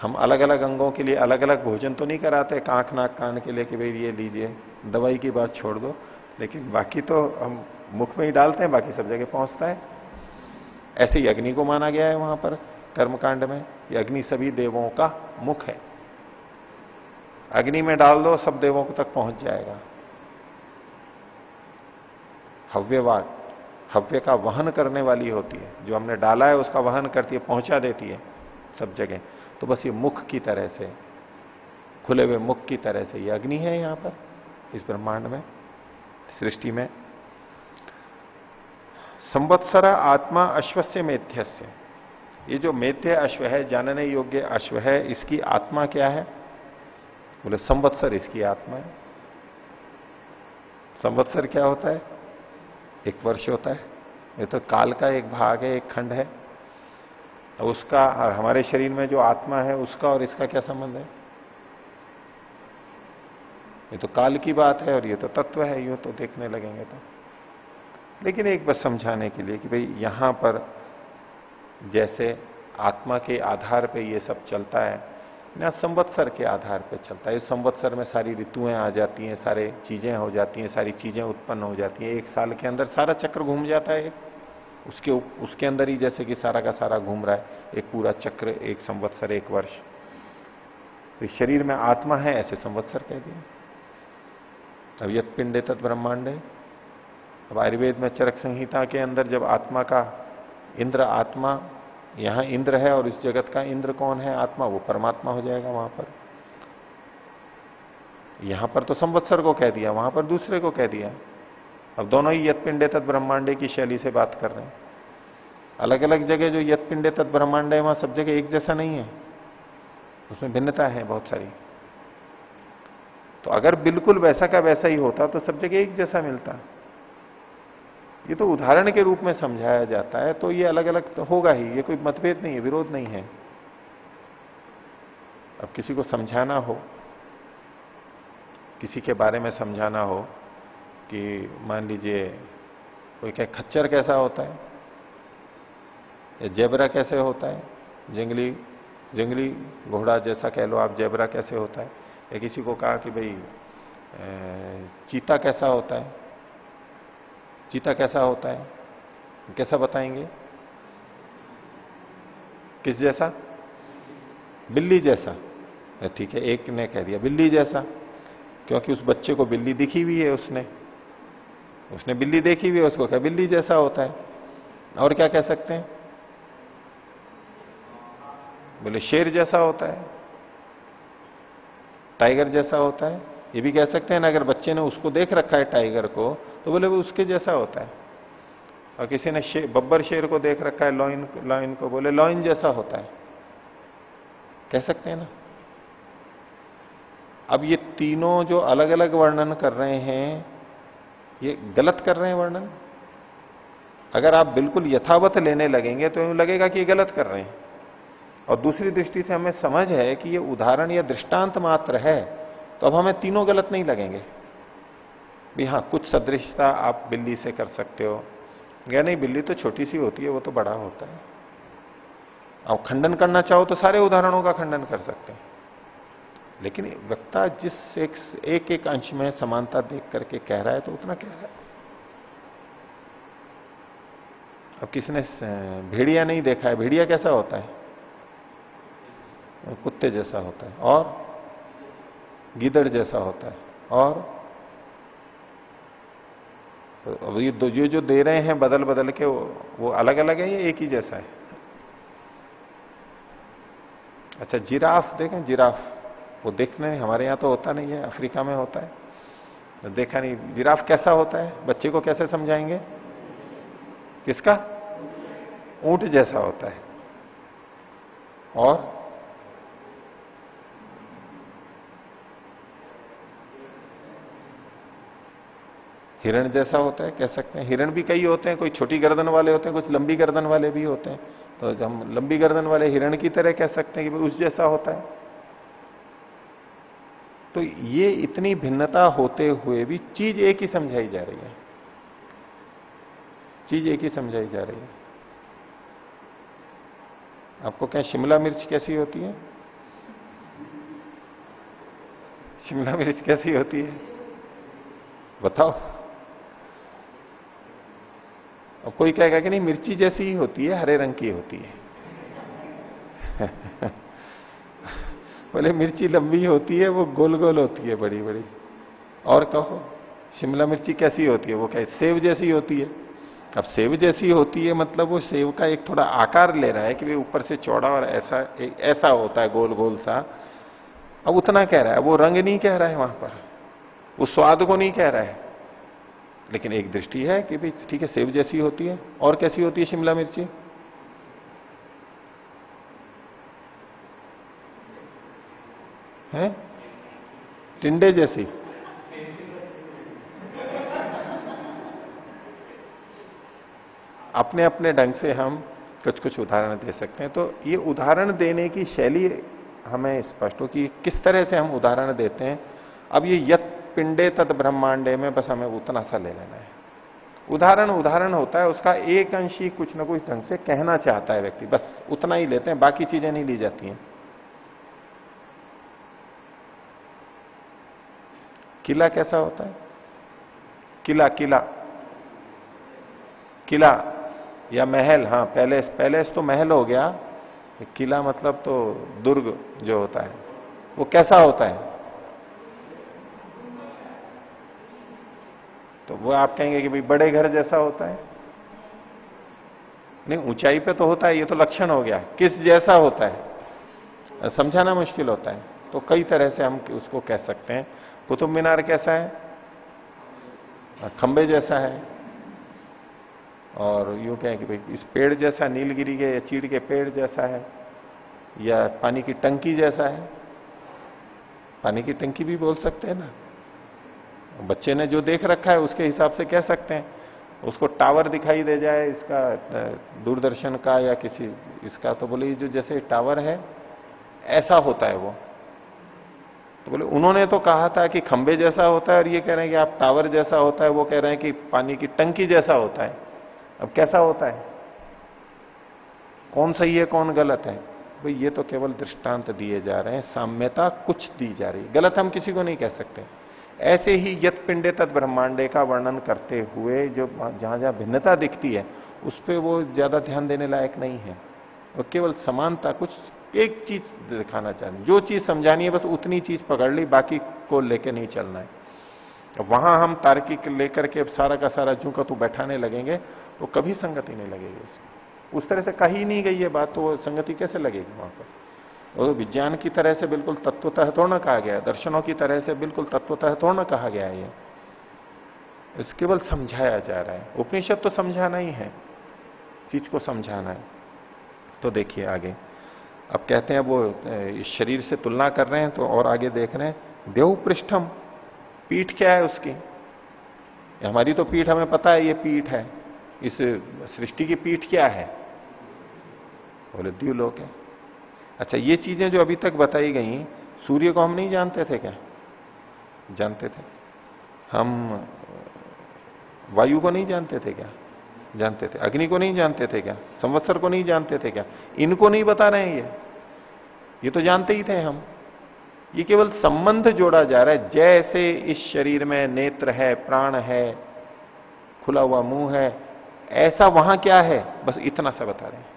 हम अलग अलग अंगों के लिए अलग अलग भोजन तो नहीं कराते, आंख नाक कान के लिए कि भाई ये लीजिए, दवाई की बात छोड़ दो, लेकिन बाकी तो हम मुख में ही डालते हैं, बाकी सब जगह पहुंचता है। ऐसे ही अग्नि को माना गया है वहां पर कर्मकांड में। ये अग्नि सभी देवों का मुख है, अग्नि में डाल दो सब देवों को तक पहुंच जाएगा। हव्यवाग, हव्य का वहन करने वाली होती है, जो हमने डाला है उसका वहन करती है, पहुंचा देती है सब जगह। तो बस ये मुख की तरह से, खुले हुए मुख की तरह से ये अग्नि है यहां पर इस ब्रह्मांड में, सृष्टि में। संवत्सर आत्मा अश्वस्य मेध्यस्य, ये जो मेध्य अश्व है, जानने योग्य अश्व है, इसकी आत्मा क्या है? बोले संवत्सर इसकी आत्मा है। संवत्सर क्या होता है? एक वर्ष होता है। ये तो काल का एक भाग है, एक खंड है। उसका और हमारे शरीर में जो आत्मा है उसका और इसका क्या संबंध है? ये तो काल की बात है और ये तो तत्व है, यूं तो देखने लगेंगे तो। लेकिन एक बस समझाने के लिए कि भाई यहां पर जैसे आत्मा के आधार पे ये सब चलता है ना, संवत्सर के आधार पे चलता है। इस संवत्सर में सारी ऋतुएं आ जाती हैं, सारे चीजें हो जाती हैं, सारी चीजें उत्पन्न हो जाती हैं। एक साल के अंदर सारा चक्र घूम जाता है, उसके उसके अंदर ही जैसे कि सारा का सारा घूम रहा है, एक पूरा चक्र, एक संवत्सर, एक वर्ष। तो शरीर में आत्मा है ऐसे संवत्सर कह दिया। अब यत् पिंडे तत् ब्रह्मांडे। अब आयुर्वेद में चरक संहिता के अंदर जब आत्मा का इंद्र, आत्मा यहां इंद्र है और इस जगत का इंद्र कौन है? आत्मा। वो परमात्मा हो जाएगा वहां पर। यहां पर तो संवत्सर को कह दिया, वहां पर दूसरे को कह दिया। अब दोनों ही यत्पिंडे तत् ब्रह्मांडे की शैली से बात कर रहे हैं। अलग अलग जगह जो यत्पिंडे तत् ब्रह्मांडे है वहां सब जगह एक जैसा नहीं है, उसमें भिन्नता है बहुत सारी। तो अगर बिल्कुल वैसा का वैसा ही होता तो सब जगह एक जैसा मिलता। ये तो उदाहरण के रूप में समझाया जाता है, तो ये अलग अलग तो होगा ही, ये कोई मतभेद नहीं है, विरोध नहीं है। अब किसी को समझाना हो, किसी के बारे में समझाना हो कि मान लीजिए कोई कहे खच्चर कैसा होता है या जेबरा कैसे होता है, जंगली जंगली घोड़ा जैसा कह लो आप, जेबरा कैसे होता है। या किसी को कहा कि भाई चीता कैसा होता है, चीता कैसा होता है, कैसा बताएंगे? किस जैसा? बिल्ली जैसा। ठीक है, एक ने कह दिया बिल्ली जैसा क्योंकि उस बच्चे को बिल्ली दिखी हुई है, उसने उसने बिल्ली देखी हुई है, उसको क्या बिल्ली जैसा होता है। और क्या कह सकते हैं? बोले शेर जैसा होता है, टाइगर जैसा होता है। ये भी कह सकते हैं ना, अगर बच्चे ने उसको देख रखा है टाइगर को तो बोले वो उसके जैसा होता है। और किसी ने शे, बब्बर शेर को देख रखा है, लॉइन लॉइन को, बोले लॉइन जैसा होता है, कह सकते हैं ना। अब ये तीनों जो अलग अलग वर्णन कर रहे हैं ये गलत कर रहे हैं वर्णन। अगर आप बिल्कुल यथावत लेने लगेंगे तो यूं लगेगा कि ये गलत कर रहे हैं। और दूसरी दृष्टि से हमें समझ है कि ये उदाहरण या दृष्टांत मात्र है, तो अब हमें तीनों गलत नहीं लगेंगे भी। हाँ, कुछ सदृशता आप बिल्ली से कर सकते हो, या नहीं बिल्ली तो छोटी सी होती है, वो तो बड़ा होता है। आप खंडन करना चाहो तो सारे उदाहरणों का खंडन कर सकते हैं, लेकिन वक्ता जिस एक एक, एक अंश में समानता देख करके कह रहा है तो उतना कह रहा है। अब किसी ने भेड़िया नहीं देखा है, भेड़िया कैसा होता है? कुत्ते जैसा होता है, और गीदड़ जैसा होता है, और अब ये दो जो जो दे रहे हैं बदल बदल के वो, वो अलग अलग है या एक ही जैसा है? अच्छा, जिराफ देखें, जिराफ वो देखने हमारे यहाँ तो होता नहीं है, अफ्रीका में होता है, तो देखा नहीं। जिराफ कैसा होता है? बच्चे को कैसे समझाएंगे? किसका? ऊंट जैसा होता है, और हिरण जैसा होता है, कह सकते हैं। हिरण भी कई होते हैं, कोई छोटी गर्दन वाले होते हैं, कुछ लंबी गर्दन वाले भी होते हैं। तो हम लंबी गर्दन वाले हिरण की तरह कह सकते हैं कि उस जैसा होता है। तो ये इतनी भिन्नता होते हुए भी चीज एक ही समझाई जा रही है, चीज एक ही समझाई जा रही है। आपको क्या शिमला मिर्च कैसी होती है? शिमला मिर्च कैसी होती है बताओ। अब कोई कहेगा कि नहीं मिर्ची जैसी ही होती है, हरे रंग की होती है। बोले मिर्ची लंबी होती है, वो गोल गोल होती है, बड़ी बड़ी। और कहो शिमला मिर्ची कैसी होती है? वो कहे सेब जैसी होती है। अब सेब जैसी होती है मतलब वो सेब का एक थोड़ा आकार ले रहा है कि वे ऊपर से चौड़ा और ऐसा एक ऐसा होता है गोल गोल सा। अब उतना कह रहा है, वो रंग नहीं कह रहा है, वहां पर वो स्वाद को नहीं कह रहा है। लेकिन एक दृष्टि है कि भाई ठीक है सेब जैसी होती है, और कैसी होती है शिमला मिर्ची? हैं? टिंडे जैसी। अपने अपने ढंग से हम कुछ कुछ उदाहरण दे सकते हैं। तो ये उदाहरण देने की शैली हमें स्पष्ट हो कि किस तरह से हम उदाहरण देते हैं। अब ये यत पिंडे तत् ब्रह्मांडे में बस हमें उतना सा ले लेना है। उदाहरण उदाहरण होता है, उसका एक अंश ही कुछ ना कुछ ढंग से कहना चाहता है व्यक्ति, बस उतना ही लेते हैं, बाकी चीजें नहीं ली जाती हैं। किला कैसा होता है? किला किला किला या महल, हाँ पैलेस, पैलेस तो महल हो गया, किला मतलब तो दुर्ग जो होता है वो कैसा होता है? तो वो आप कहेंगे कि भाई बड़े घर जैसा होता है। नहीं, ऊंचाई पे तो होता है, ये तो लक्षण हो गया। किस जैसा होता है समझाना मुश्किल होता है, तो कई तरह से हम उसको कह सकते हैं। कुतुब मीनार कैसा है? खंबे जैसा है। और यूं कहें कि भाई इस पेड़ जैसा, नीलगिरी के या चीड़ के पेड़ जैसा है, या पानी की टंकी जैसा है। पानी की टंकी भी बोल सकते हैं ना, बच्चे ने जो देख रखा है उसके हिसाब से कह सकते हैं। उसको टावर दिखाई दे जाए इसका, दूरदर्शन का या किसी इसका, तो बोले जो जैसे टावर है ऐसा होता है वो। तो बोले उन्होंने तो कहा था कि खंबे जैसा होता है, और ये कह रहे हैं कि आप टावर जैसा होता है, वो कह रहे हैं कि पानी की टंकी जैसा होता है। अब कैसा होता है, कौन सही है कौन गलत है? भाई ये तो केवल दृष्टांत दिए जा रहे हैं, साम्यता कुछ दी जा रही है, गलत हम किसी को नहीं कह सकते। ऐसे ही यत पिंडे तत् ब्रह्मांडे का वर्णन करते हुए जो जहां जहां भिन्नता दिखती है उस पर वो ज्यादा ध्यान देने लायक नहीं है। वो केवल समानता, कुछ एक चीज दिखाना चाह रहे हैं, जो चीज समझानी है बस उतनी चीज पकड़ ली, बाकी को लेके नहीं चलना है। वहां हम तार्किक लेकर के सारा का सारा जू का तू बैठाने लगेंगे तो कभी संगति नहीं लगेगी। उस तरह से कही नहीं गई है बात, तो संगति कैसे लगेगी वहां पर? और विज्ञान की तरह से बिल्कुल तत्वतः थोड़ा कहा गया है, दर्शनों की तरह से बिल्कुल तत्वतः थोड़ा कहा गया है। ये इस केवल समझाया जा रहा है, उपनिषद तो समझाना ही है, चीज को समझाना है। तो देखिए आगे, अब कहते हैं वो इस शरीर से तुलना कर रहे हैं, तो और आगे देख रहे हैं देव पृष्ठम, पीठ क्या है उसकी? हमारी तो पीठ हमें पता है ये पीठ है, इस सृष्टि की पीठ क्या है? बोले द्यूलोक है। अच्छा, ये चीजें जो अभी तक बताई गई, सूर्य को हम नहीं जानते थे क्या? जानते थे। हम वायु को नहीं जानते थे क्या? जानते थे। अग्नि को नहीं जानते थे क्या? संवत्सर को नहीं जानते थे क्या? इनको नहीं बता रहे हैं, ये ये तो जानते ही थे हम। ये केवल संबंध जोड़ा जा रहा है, जैसे इस शरीर में नेत्र है, प्राण है, खुला हुआ मुंह है, ऐसा वहां क्या है, बस इतना सा बता रहे हैं।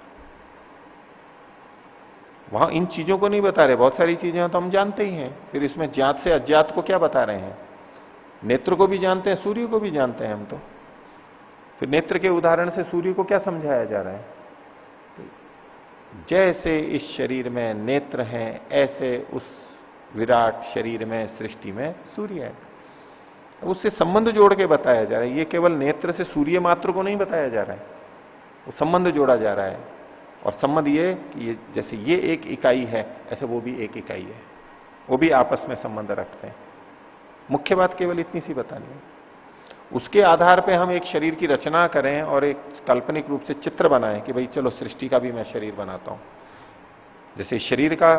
वहां इन चीजों को नहीं बता रहे, बहुत सारी चीजें तो हम जानते ही हैं, फिर इसमें ज्ञात से अज्ञात को क्या बता रहे हैं? नेत्र को भी जानते हैं, सूर्य को भी जानते हैं हम, तो फिर नेत्र के उदाहरण से सूर्य को क्या समझाया जा रहा है? जैसे इस शरीर में नेत्र हैं, ऐसे उस विराट शरीर में, सृष्टि में सूर्य है। उससे संबंध जोड़ के बताया जा रहा है, ये केवल नेत्र से सूर्य मात्र को नहीं बताया जा रहा है, वो संबंध जोड़ा जा रहा है। और संबंध ये कि ये जैसे ये एक इकाई है, ऐसे वो भी एक इकाई है, वो भी आपस में संबंध रखते हैं। मुख्य बात केवल इतनी सी बतानी है। उसके आधार पे हम एक शरीर की रचना करें और एक काल्पनिक रूप से चित्र बनाएं कि भाई चलो सृष्टि का भी मैं शरीर बनाता हूं, जैसे शरीर का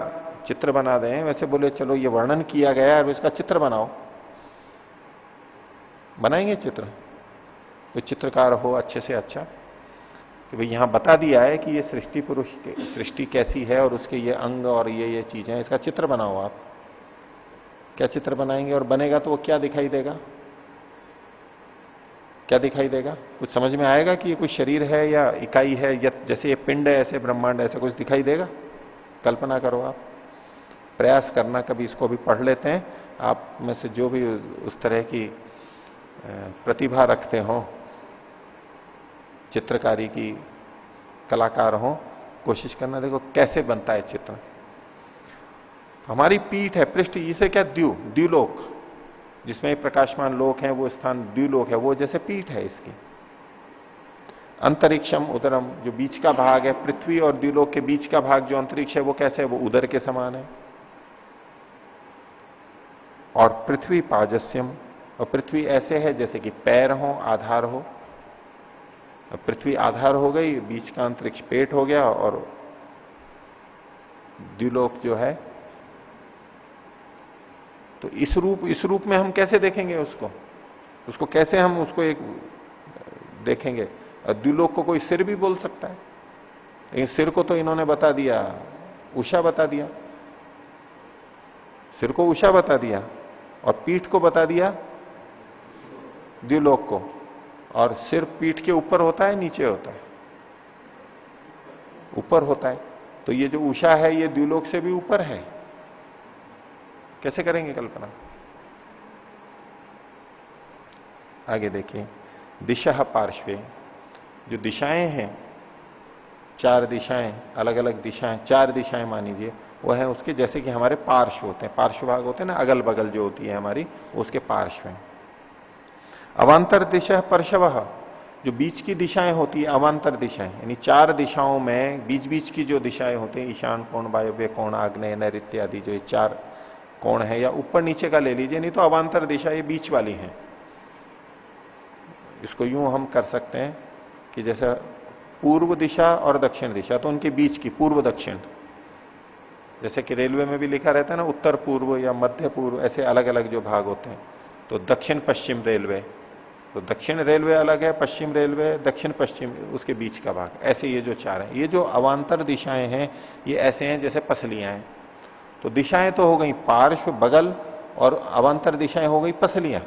चित्र बना दें, वैसे बोले चलो ये वर्णन किया गया है और इसका चित्र बनाओ। बनाएंगे चित्र, कोई चित्रकार हो अच्छे से अच्छा, कि भाई यहां बता दिया है कि ये सृष्टि पुरुष, सृष्टि कैसी है और उसके ये अंग और ये ये चीजें, इसका चित्र बनाओ आप। क्या चित्र बनाएंगे और बनेगा तो वो क्या दिखाई देगा? क्या दिखाई देगा? कुछ समझ में आएगा कि ये कोई शरीर है या इकाई है, या जैसे ये पिंड है ऐसे ब्रह्मांड, ऐसा कुछ दिखाई देगा? कल्पना करो आप, प्रयास करना। कभी इसको भी पढ़ लेते हैं, आप में से जो भी उस तरह की प्रतिभा रखते हो, चित्रकारी की कलाकार हो, कोशिश करना, देखो कैसे बनता है चित्र। हमारी पीठ है, पृष्ठ, इसे क्या द्यू, द्यूलोक, जिसमें प्रकाशमान लोक है वो स्थान द्यूलोक है, वो जैसे पीठ है इसकी। अंतरिक्षम उदरम, जो बीच का भाग है, पृथ्वी और द्यूलोक के बीच का भाग जो अंतरिक्ष है वो कैसे है? वो उदर के समान है। और पृथ्वी पाजस्यम, और पृथ्वी ऐसे है जैसे कि पैर हो, आधार हो, पृथ्वी आधार हो गई, बीच का अंतरिक्ष पेट हो गया और द्विलोक जो है, तो इस रूप इस रूप में हम कैसे देखेंगे उसको, उसको कैसे हम उसको एक देखेंगे। द्विलोक को कोई सिर भी बोल सकता है, लेकिन सिर को तो इन्होंने बता दिया उषा बता दिया, सिर को उषा बता दिया और पीठ को बता दिया द्विलोक को। और सिर पीठ के ऊपर होता है नीचे होता है, ऊपर होता है, तो ये जो उषा है ये द्विलोक से भी ऊपर है। कैसे करेंगे कल्पना? आगे देखिए, दिशा पार्श्वे, जो दिशाएं हैं चार दिशाएं, अलग अलग दिशाएं, चार दिशाएं मान लीजिए वो है उसके जैसे कि हमारे पार्श्व होते हैं, पार्श्व भाग होते हैं ना, अगल बगल जो होती है हमारी उसके पार्श्व हैं। अवांतर दिशा पार्श्वः, जो बीच की दिशाएं होती है अवांतर दिशाएं, यानी चार दिशाओं में बीच बीच की जो दिशाएं होती हैं, ईशान कोण, वायव्य कोण, आग्नेय, नैऋत्य आदि, जो ये चार कोण है, या ऊपर नीचे का ले लीजिए, नहीं तो अवांतर दिशा ये बीच वाली है। इसको यूं हम कर सकते हैं कि जैसा पूर्व दिशा और दक्षिण दिशा, तो उनके बीच की पूर्व दक्षिण, जैसे कि रेलवे में भी लिखा रहता है ना उत्तर पूर्व या मध्य पूर्व, ऐसे अलग अलग जो भाग होते हैं। तो दक्षिण पश्चिम रेलवे, तो दक्षिण रेलवे अलग है, पश्चिम रेलवे, दक्षिण पश्चिम उसके बीच का भाग, ऐसे ये जो चार हैं, ये जो अवांतर दिशाएं हैं ये ऐसे हैं जैसे पसलियां हैं। तो दिशाएं तो हो गई पार्श्व, बगल, और अवांतर दिशाएं हो गई पसलियां।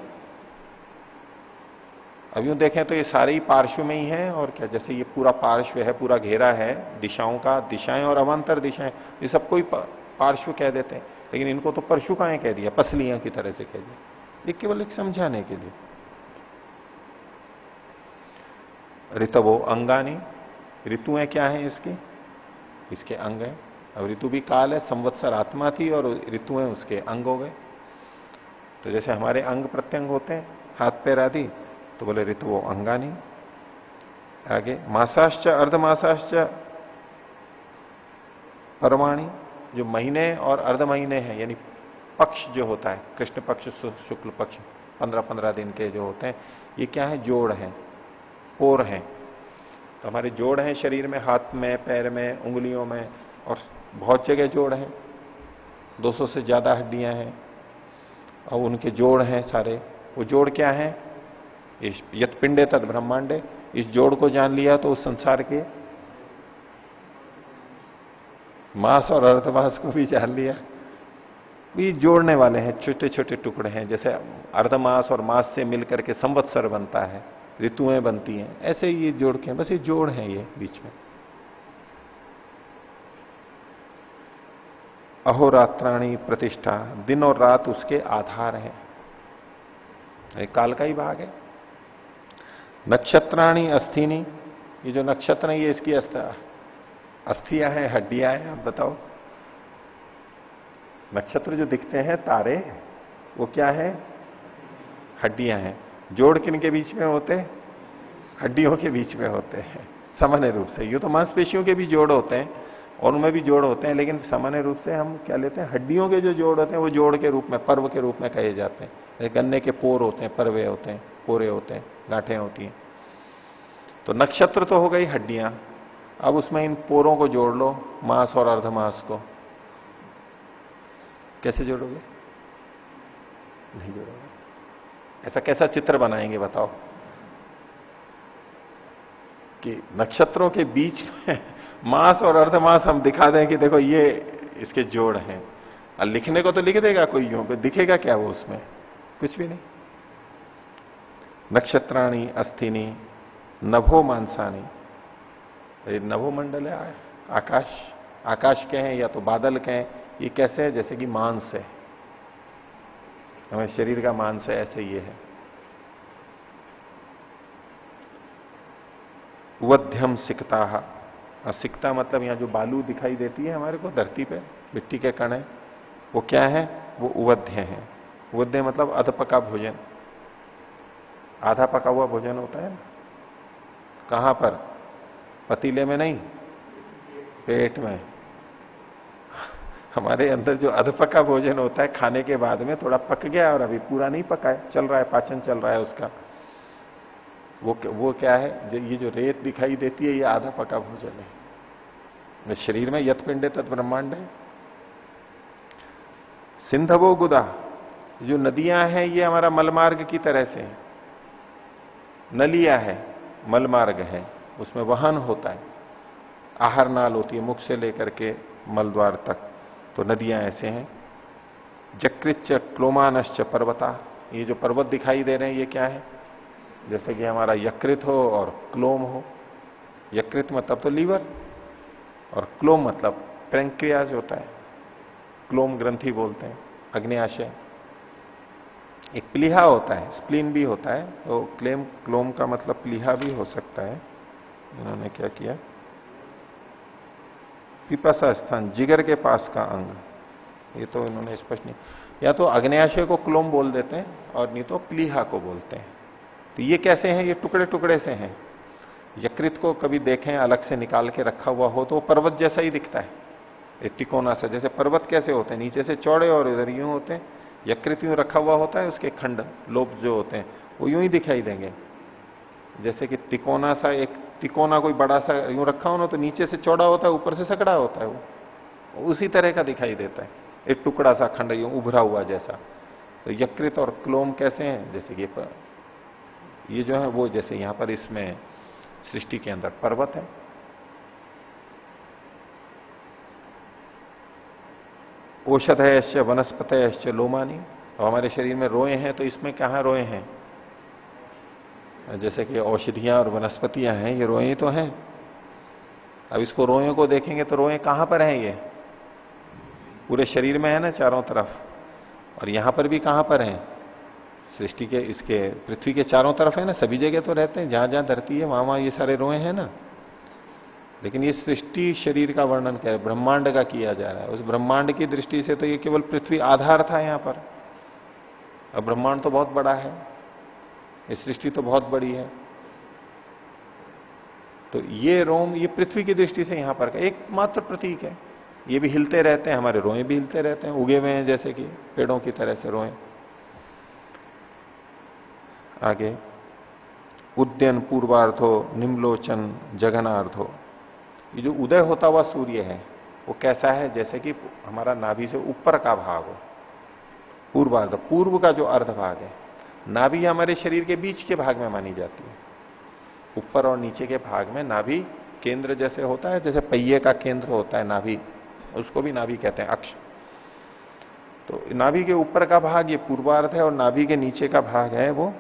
अब यूं देखें तो ये सारे ही पार्श्व में ही हैं, और क्या, जैसे ये पूरा पार्श्व है, पूरा घेरा है दिशाओं का, दिशाएं और अवांतर दिशाएं, ये सबको ही पार्श्व कह देते हैं, लेकिन इनको तो परशुकाएं कह दिया, पसलियां की तरह से कह दिया, ये केवल एक समझाने के लिए। ऋतवो अंगानी, ऋतुएं क्या हैं इसकी, इसके अंग हैं। अब ऋतु भी काल है, संवत्सर आत्मा थी और ऋतुएं उसके अंग हो गए। तो जैसे हमारे अंग प्रत्यंग होते हैं, हाथ पैर आदि, तो बोले ऋतुओं अंगानी। आगे मासाश्च अर्धमासाश्च पर्वाणी, जो महीने और अर्ध महीने हैं, यानी पक्ष जो होता है, कृष्ण पक्ष, शुक्ल पक्ष, पंद्रह पंद्रह दिन के जो होते हैं, ये क्या है, जोड़ हैं, पोर हैं। तो हमारे जोड़ हैं शरीर में, हाथ में, पैर में, उंगलियों में, और बहुत जगह जोड़ हैं, दो सौ से ज्यादा हड्डियां हैं और उनके जोड़ हैं सारे। वो जोड़ क्या हैं, इस यत पिंडे तद ब्रह्मांडे, इस जोड़ को जान लिया तो उस संसार के मास और अर्धमास को भी जान लिया। ये जोड़ने वाले हैं, छोटे छोटे टुकड़े हैं, जैसे अर्धमास और मास से मिलकर के संवत्सर बनता है, ऋतुएं बनती हैं, ऐसे ही ये जोड़ के, बस ये जोड़ हैं ये बीच में। अहोरात्राणी प्रतिष्ठा, दिन और रात उसके आधार हैं, काल का ही भाग है। नक्षत्राणी अस्थिनी, ये जो नक्षत्र है ये इसकी अस्थियां हैं, हड्डियां हैं। आप बताओ, नक्षत्र जो दिखते हैं तारे, वो क्या है, हड्डियां हैं। जोड़ किन के बीच में होते, हड्डियों के बीच में होते हैं सामान्य रूप से। यूं तो मांसपेशियों के भी जोड़ होते हैं और उनमें भी जोड़ होते हैं, लेकिन सामान्य रूप से हम क्या लेते हैं, हड्डियों के जो जोड़ होते हैं वो जोड़ के रूप में, पर्व के रूप में कहे जाते हैं। जैसे गन्ने के पोर होते हैं, पर्वे होते हैं, पोरे होते हैं, गांठें होती हैं। तो नक्षत्र तो हो गई हड्डियां, अब उसमें इन पोरों को जोड़ लो, मास और अर्धमास को कैसे जोड़ोगे, नहीं जोड़ोगे। ऐसा कैसा चित्र बनाएंगे बताओ, कि नक्षत्रों के बीच में मास और अर्धमास हम दिखा दें कि देखो ये इसके जोड़ हैं, और लिखने को तो लिख देगा कोई, यूं को दिखेगा क्या वो, उसमें कुछ भी नहीं। नक्षत्राणी अस्थिनी नभो मानसानी, ये नभोमंडल है, आकाश, आकाश के हैं या तो बादल के हैं, ये कैसे है, जैसे कि मांस है, हमारे शरीर का मांस है, ऐसे ये है। वध्यम सिकता, सिकता मतलब यहां जो बालू दिखाई देती है हमारे को धरती पे, मिट्टी के कण है, वो क्या है, वो उवध्य है। उवध्य मतलब अधपका भोजन, आधा पका हुआ भोजन होता है ना, कहां पर, पतीले में नहीं, पेट में। हमारे अंदर जो अधपका भोजन होता है, खाने के बाद में थोड़ा पक गया और अभी पूरा नहीं पका है, चल रहा है, पाचन चल रहा है उसका, वो वो क्या है, ये जो रेत दिखाई देती है ये आधा पका भोजन है। शरीर में यत पिंड तत् ब्रह्मांड है। सिंधवो गुदा, जो नदियां हैं ये हमारा मलमार्ग की तरह से है, नलिया है, मलमार्ग है, उसमें वहन होता है, आहार नाल होती है मुख से लेकर के मलद्वार तक। तो नदियां ऐसे हैं। जकृच्च क्लोमानश्च पर्वता, ये जो पर्वत दिखाई दे रहे हैं ये क्या है, जैसे कि हमारा यकृत हो और क्लोम हो। यकृत मतलब तो लीवर और क्लोम मतलब पैंक्रियाज होता है, क्लोम ग्रंथि बोलते हैं, अग्न्याशय। एक प्लीहा होता है, स्प्लीन भी होता है, तो क्लेम क्लोम का मतलब प्लीहा भी हो सकता है। इन्होंने क्या किया, पिपासा स्थान जिगर के पास का अंग, ये तो इन्होंने स्पष्ट नहीं, या तो अग्न्याशय को क्लोम बोल देते हैं और नहीं तो प्लीहा को बोलते हैं। तो ये कैसे हैं, ये टुकड़े टुकड़े से हैं। यकृत को कभी देखें अलग से निकाल के रखा हुआ हो तो वो पर्वत जैसा ही दिखता है, तिकोना सा। जैसे पर्वत कैसे होते हैं, नीचे से चौड़े और इधर यूं होते हैं, यकृत यूं रखा हुआ होता है, उसके खंड लोब जो होते हैं वो यूं ही दिखाई देंगे। जैसे कि तिकोना सा, एक तिकोना कोई बड़ा सा यूं रखा हो ना, तो नीचे से चौड़ा होता है, ऊपर से सकड़ा होता है, वो उसी तरह का दिखाई देता है, एक टुकड़ा सा खंड यूं उभरा हुआ जैसा। तो यकृत और क्लोम कैसे हैं, जैसे कि ये जो है वो, जैसे यहां पर इसमें सृष्टि के अंदर पर्वत है। औषधयश्च वनस्पतयश्च लोमानी, अब हमारे शरीर में रोए हैं, तो इसमें कहां रोए हैं, जैसे कि औषधियां और वनस्पतियां हैं, ये रोए तो हैं। अब इसको रोए को देखेंगे तो रोए कहां पर हैं, ये पूरे शरीर में है ना चारों तरफ, और यहां पर भी कहां पर हैं, सृष्टि के इसके पृथ्वी के चारों तरफ है ना, सभी जगह तो रहते हैं, जहां जहां धरती है वहां वहां ये सारे रोए हैं ना। लेकिन ये सृष्टि शरीर का वर्णन क्या है, ब्रह्मांड का किया जा रहा है। उस ब्रह्मांड की दृष्टि से तो ये केवल पृथ्वी आधार था यहां पर, अब ब्रह्मांड तो बहुत बड़ा है, इस सृष्टि तो बहुत बड़ी है। तो ये रोम ये पृथ्वी की दृष्टि से यहां पर का एकमात्र प्रतीक है। ये भी हिलते रहते हैं, हमारे रोए भी हिलते रहते हैं, उगे हुए हैं जैसे कि पेड़ों की तरह से रोए। आगे उदयन पूर्वार्थो निम्लोचन जघनार्थो, ये जो उदय होता हुआ सूर्य है वो कैसा है, जैसे कि हमारा नाभि से ऊपर का भाग हो। पूर्वार्ध, पूर्व का जो अर्ध भाग है, नाभि हमारे शरीर के बीच के भाग में मानी जाती है। ऊपर और नीचे के भाग में नाभि केंद्र जैसे होता है, जैसे पहिए का केंद्र होता है नाभि, उसको भी नाभि कहते हैं, अक्ष। तो नाभि के ऊपर का भाग ये पूर्वार्ध है और नाभि के नीचे का भाग है वो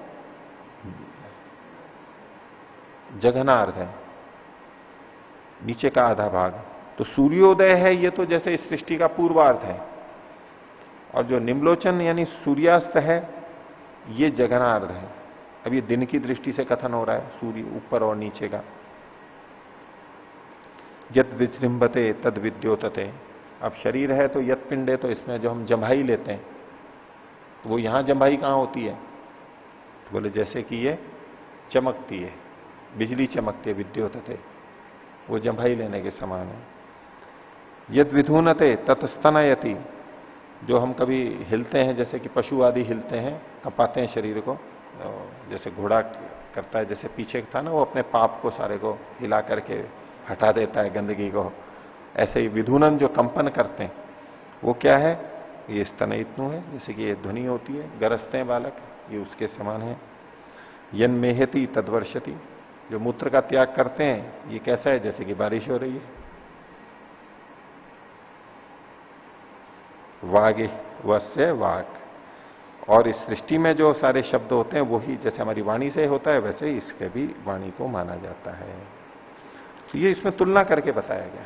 जघनार्ध है, नीचे का आधा भाग। तो सूर्योदय है ये तो जैसे इस सृष्टि का पूर्वार्ध है, और जो निम्लोचन यानी सूर्यास्त है ये जघनार्ध है। अब ये दिन की दृष्टि से कथन हो रहा है, सूर्य ऊपर और नीचे का। यद विजृंभते तद विद्योतते, अब शरीर है तो यत पिंड है, तो इसमें जो हम जम्भाई लेते हैं तो वो यहां जम्भाई कहां होती है, तो बोले जैसे कि ये चमकती है, बिजली चमकती है, विद्योतते, वो जम्भाई लेने के समान है। यद विधूनते तत्स्तनयति, जो हम कभी हिलते हैं, जैसे कि पशु आदि हिलते हैं, कपाते हैं शरीर को, जैसे घोड़ा करता है, जैसे पीछे था ना वो अपने पाप को सारे को हिला करके हटा देता है गंदगी को, ऐसे ही विधुनन जो कंपन करते हैं वो क्या है, ये स्तनयितनु है, जैसे कि ये ध्वनि होती है, गरजते हैं बालक, ये उसके समान है। यन्मेहति तद्वर्षति, जो मूत्र का त्याग करते हैं ये कैसा है, जैसे कि बारिश हो रही है। वागे वस्य वाक, और इस सृष्टि में जो सारे शब्द होते हैं वही जैसे हमारी वाणी से होता है वैसे इसके भी वाणी को माना जाता है। तो ये इसमें तुलना करके बताया गया,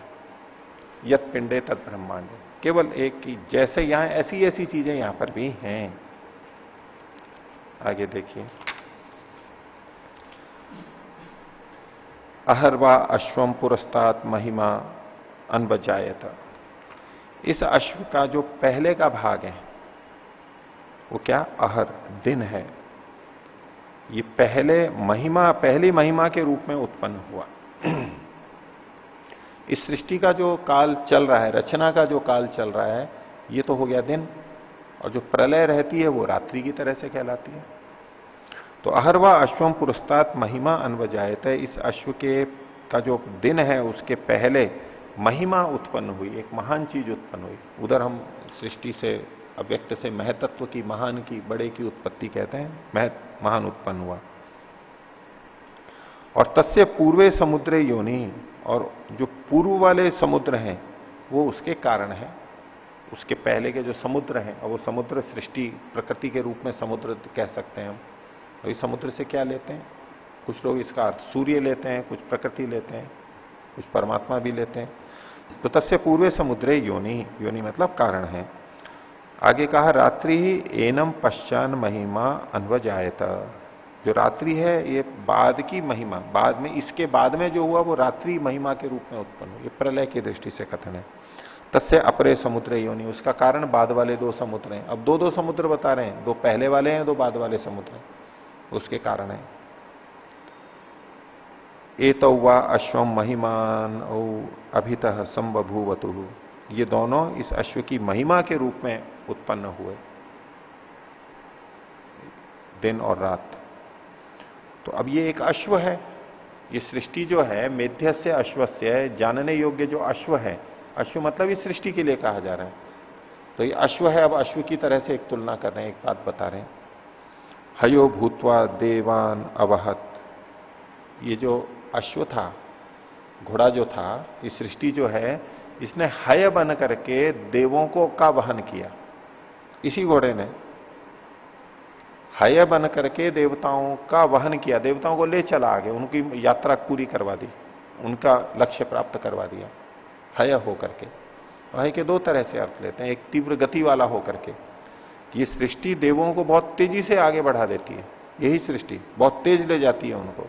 यत पिंडे तद ब्रह्मांड, केवल एक की जैसे यहां ऐसी ऐसी चीजें यहां पर भी हैं। आगे देखिए, अहर्वा अश्वम पुरस्तात महिमा अनबजायत, इस अश्व का जो पहले का भाग है वो क्या, अहर दिन है, ये पहले महिमा पहली महिमा के रूप में उत्पन्न हुआ। इस सृष्टि का जो काल चल रहा है, रचना का जो काल चल रहा है, ये तो हो गया दिन, और जो प्रलय रहती है वो रात्रि की तरह से कहलाती है। तो अहर्वा अश्वम पुरस्तात महिमा अन्वजायत है, इस अश्व के का जो दिन है उसके पहले महिमा उत्पन्न हुई, एक महान चीज उत्पन्न हुई। उधर हम सृष्टि से अव्यक्त से महतत्व की, महान की, बड़े की उत्पत्ति कहते हैं, महत महान उत्पन्न हुआ। और तस्य पूर्वे समुद्रे योनि, और जो पूर्व वाले समुद्र हैं वो उसके कारण है, उसके पहले के जो समुद्र हैं, और वो समुद्र सृष्टि प्रकृति के रूप में समुद्र कह सकते हैं हम। तो इस समुद्र से क्या लेते हैं, कुछ लोग इसका अर्थ सूर्य लेते हैं, कुछ प्रकृति लेते हैं, कुछ परमात्मा भी लेते हैं। तो तस्य पूर्वे समुद्रे योनि, योनि मतलब कारण है। आगे कहा रात्रि एनम पश्चान महिमा अन्वजायत, जो रात्रि है ये बाद की महिमा, बाद में, इसके बाद में जो हुआ वो रात्रि महिमा के रूप में उत्पन्न हुई, ये प्रलय की दृष्टि से कथन है। तस्य अपरे समुद्र योनि, उसका कारण बाद वाले दो समुद्र हैं। अब दो दो समुद्र बता रहे हैं, दो पहले वाले हैं, दो बाद वाले समुद्र हैं, उसके कारण है। एतौवा अश्वम महिमान औ अभितः संबभूवतु, ये दोनों इस अश्व की महिमा के रूप में उत्पन्न हुए, दिन और रात। तो अब ये एक अश्व है, ये सृष्टि जो है मेध्यस्य अश्वस्य, जानने योग्य जो अश्व है, अश्व मतलब ये सृष्टि के लिए कहा जा रहा है। तो ये अश्व है, अब अश्व की तरह से एक तुलना कर रहे हैं, एक बात बता रहे हैं। हयो भूत्वा देवान अवहत, ये जो अश्व था, घोड़ा जो था, ये सृष्टि जो है इसने हय बन करके देवों को का वहन किया। इसी घोड़े ने हय बन करके देवताओं का वहन किया, देवताओं को ले चला आगे, उनकी यात्रा पूरी करवा दी, उनका लक्ष्य प्राप्त करवा दिया। हय हो करके, हय के दो तरह से अर्थ लेते हैं, एक तीव्र गति वाला हो करके, ये सृष्टि देवों को बहुत तेजी से आगे बढ़ा देती है, यही सृष्टि बहुत तेज ले जाती है उनको।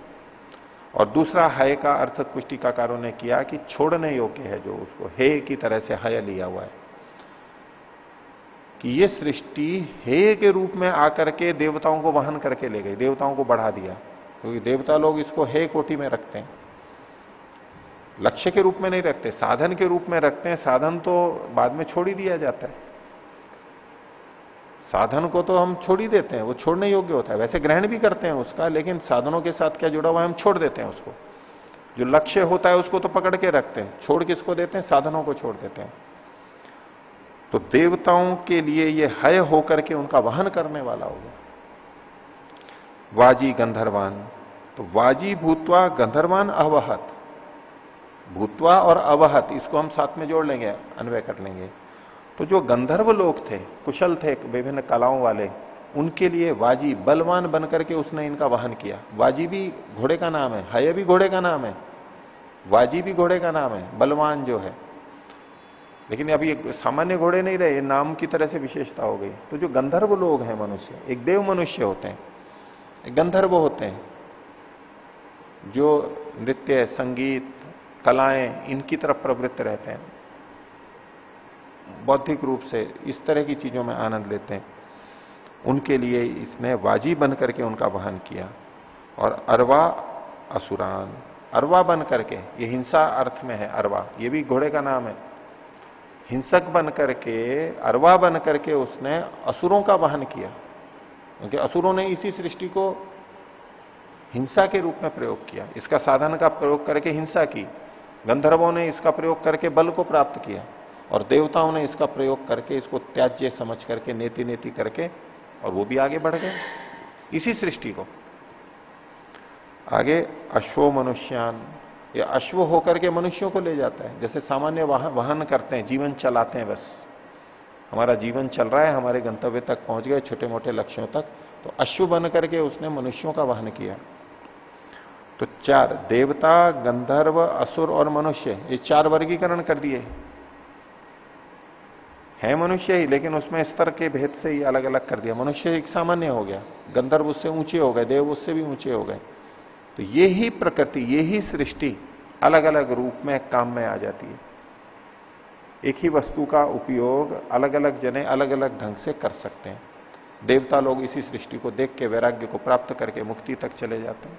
और दूसरा हय का अर्थ कुछ टीकाकारों ने किया कि छोड़ने योग्य है, जो उसको हे की तरह से हय लिया हुआ है, कि ये सृष्टि हे के रूप में आकर के देवताओं को वहन करके ले गई, देवताओं को बढ़ा दिया, क्योंकि देवता लोग इसको हे कोटि में रखते हैं, लक्ष्य के रूप में नहीं रखते, साधन के रूप में रखते हैं। साधन तो बाद में छोड़ ही दिया जाता है, साधन को तो हम छोड़ ही देते हैं, वो छोड़ने योग्य होता है, वैसे ग्रहण भी करते हैं उसका, लेकिन साधनों के साथ क्या जुड़ा हुआ है, हम छोड़ देते हैं उसको। जो लक्ष्य होता है उसको तो पकड़ के रखते हैं, छोड़ किसको देते हैं, साधनों को छोड़ देते हैं। तो देवताओं के लिए ये हय होकर के उनका वहन करने वाला होगा। वाजी गंधर्वान, तो वाजी भूतवा गंधर्वान अवहत, भूतवा और अवहत इसको हम साथ में जोड़ लेंगे, अन्वय कर लेंगे। तो जो गंधर्व लोग थे, कुशल थे विभिन्न कलाओं वाले, उनके लिए वाजी, बलवान बनकर के उसने इनका वाहन किया। वाजी भी घोड़े का नाम है, हय भी घोड़े का नाम है, वाजी भी घोड़े का नाम है, बलवान जो है। लेकिन अब ये सामान्य घोड़े नहीं रहे, नाम की तरह से विशेषता हो गई। तो जो गंधर्व लोग हैं मनुष्य, एक देव मनुष्य होते हैं, एक गंधर्व होते हैं, जो नृत्य, संगीत, कलाएं, इनकी तरफ प्रवृत्त रहते हैं, बौद्धिक रूप से इस तरह की चीजों में आनंद लेते हैं, उनके लिए इसने वाजी बन करके उनका वहन किया। और अरवा असुरान, अरवा बन करके, ये हिंसा अर्थ में है अरवा, ये भी घोड़े का नाम है, हिंसक बन करके, अरवा बन करके उसने असुरों का वहन किया, क्योंकि असुरों ने इसी सृष्टि को हिंसा के रूप में प्रयोग किया, इसका साधन का प्रयोग करके हिंसा की, गंधर्वों ने इसका प्रयोग करके बल को प्राप्त किया, और देवताओं ने इसका प्रयोग करके इसको त्याज्य समझ करके नेति नेति करके, और वो भी आगे बढ़ गए इसी सृष्टि को। आगे अश्वो मनुष्यान, ये अश्व होकर के मनुष्यों को ले जाता है, जैसे सामान्य वाहन करते हैं, जीवन चलाते हैं, बस हमारा जीवन चल रहा है, हमारे गंतव्य तक पहुंच गए, छोटे मोटे लक्ष्यों तक। तो अश्व बन करके उसने मनुष्यों का वाहन किया। तो चार, देवता, गंधर्व, असुर और मनुष्य, ये चार वर्गीकरण कर दिए है मनुष्य ही, लेकिन उसमें स्तर के भेद से ही अलग अलग कर दिया। मनुष्य एक सामान्य हो गया, गंधर्व उससे ऊंचे हो गए, देव उससे भी ऊंचे हो गए। तो ये ही प्रकृति, ये ही सृष्टि अलग अलग रूप में काम में आ जाती है, एक ही वस्तु का उपयोग अलग अलग जने अलग अलग ढंग से कर सकते हैं। देवता लोग इसी सृष्टि को देख के वैराग्य को प्राप्त करके मुक्ति तक चले जाते हैं,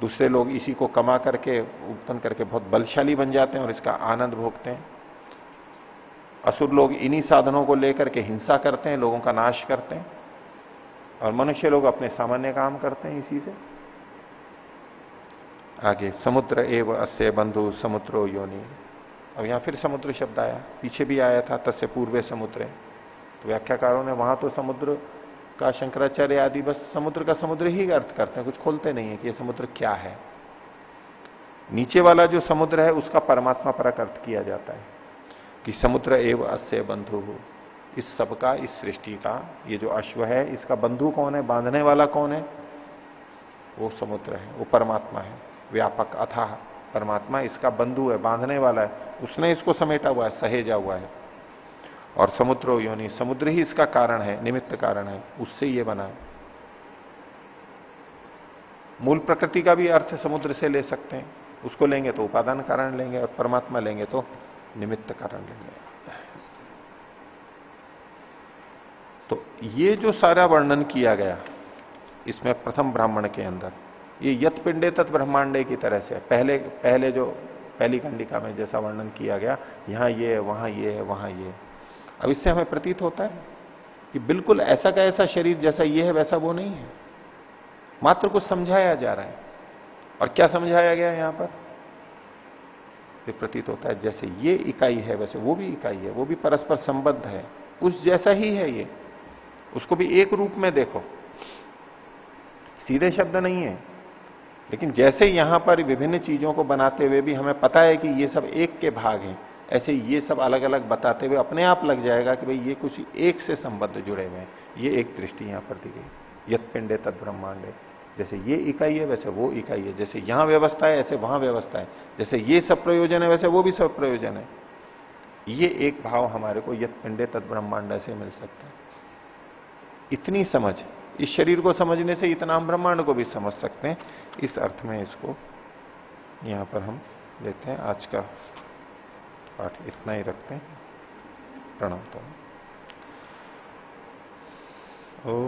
दूसरे लोग इसी को कमा करके उत्पन्न करके बहुत बलशाली बन जाते हैं और इसका आनंद भोगते हैं। असुर लोग इन्हीं साधनों को लेकर के हिंसा करते हैं, लोगों का नाश करते हैं। और मनुष्य लोग अपने सामान्य काम करते हैं इसी से। आगे समुद्र एव अस्य बंधु समुद्रो योनि। अब यहां फिर समुद्र शब्द आया, पीछे भी आया था तस्य पूर्वे समुद्रे। तो व्याख्याकारों ने वहां तो समुद्र का शंकराचार्य आदि बस समुद्र का समुद्र ही अर्थ करते हैं, कुछ खोलते नहीं है कि यह समुद्र क्या है। नीचे वाला जो समुद्र है उसका परमात्मा परक अर्थ किया जाता है कि समुद्र एव अस्य बंधु, इस सबका, इस सृष्टि का, ये जो अश्व है इसका बंधु कौन है, बांधने वाला कौन है, वो समुद्र है, वो परमात्मा है। व्यापक अथाह परमात्मा इसका बंधु है, बांधने वाला है, उसने इसको समेटा हुआ है, सहेजा हुआ है। और समुद्रो योनि, समुद्र ही इसका कारण है, निमित्त कारण है, उससे ये बना है। मूल प्रकृति का भी अर्थ समुद्र से ले सकते हैं, उसको लेंगे तो उपादान कारण लेंगे और परमात्मा लेंगे तो निमित्त कारण लेंगे। तो ये जो सारा वर्णन किया गया इसमें प्रथम ब्राह्मण के अंदर, ये यत पिंडे तत् ब्रह्मांडे की तरह से पहले पहले जो पहली खंडिका में जैसा वर्णन किया गया, यहां ये, वहां ये, वहां ये। अब इससे हमें प्रतीत होता है कि बिल्कुल ऐसा का ऐसा शरीर जैसा ये है वैसा वो नहीं है, मात्र कुछ समझाया जा रहा है। और क्या समझाया गया यहां पर, ये प्रतीत होता है जैसे ये इकाई है वैसे वो भी इकाई है, वो भी परस्पर संबद्ध है, उस जैसा ही है ये, उसको भी एक रूप में देखो। सीधे शब्द नहीं है, लेकिन जैसे यहां पर विभिन्न चीजों को बनाते हुए भी हमें पता है कि ये सब एक के भाग हैं, ऐसे ये सब अलग अलग बताते हुए अपने आप लग जाएगा कि भाई ये कुछ एक से संबद्ध जुड़े हुए हैं। ये एक दृष्टि यहां पर दी गई, यत् पिंडे तत् ब्रह्मांडे, जैसे ये इकाई है वैसे वो इकाई है, जैसे यहां व्यवस्था है ऐसे वहां व्यवस्था है, जैसे ये सब प्रयोजन है वैसे वो भी सब प्रयोजन है। ये एक भाव हमारे को यत् पिंडे तत् ब्रह्मांड से मिल सकता है। इतनी समझ, इस शरीर को समझने से इतना हम ब्रह्मांड को भी समझ सकते हैं, इस अर्थ में इसको यहां पर हम लेते हैं। आज का पाठ इतना ही रखते हैं। प्रणाम। तो ओ,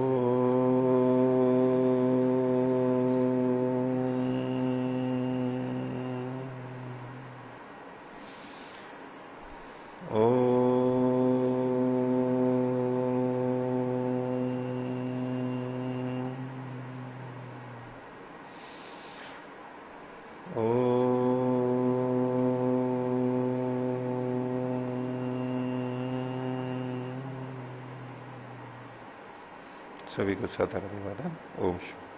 ओ सभी को सादर अभिवादन। ओम।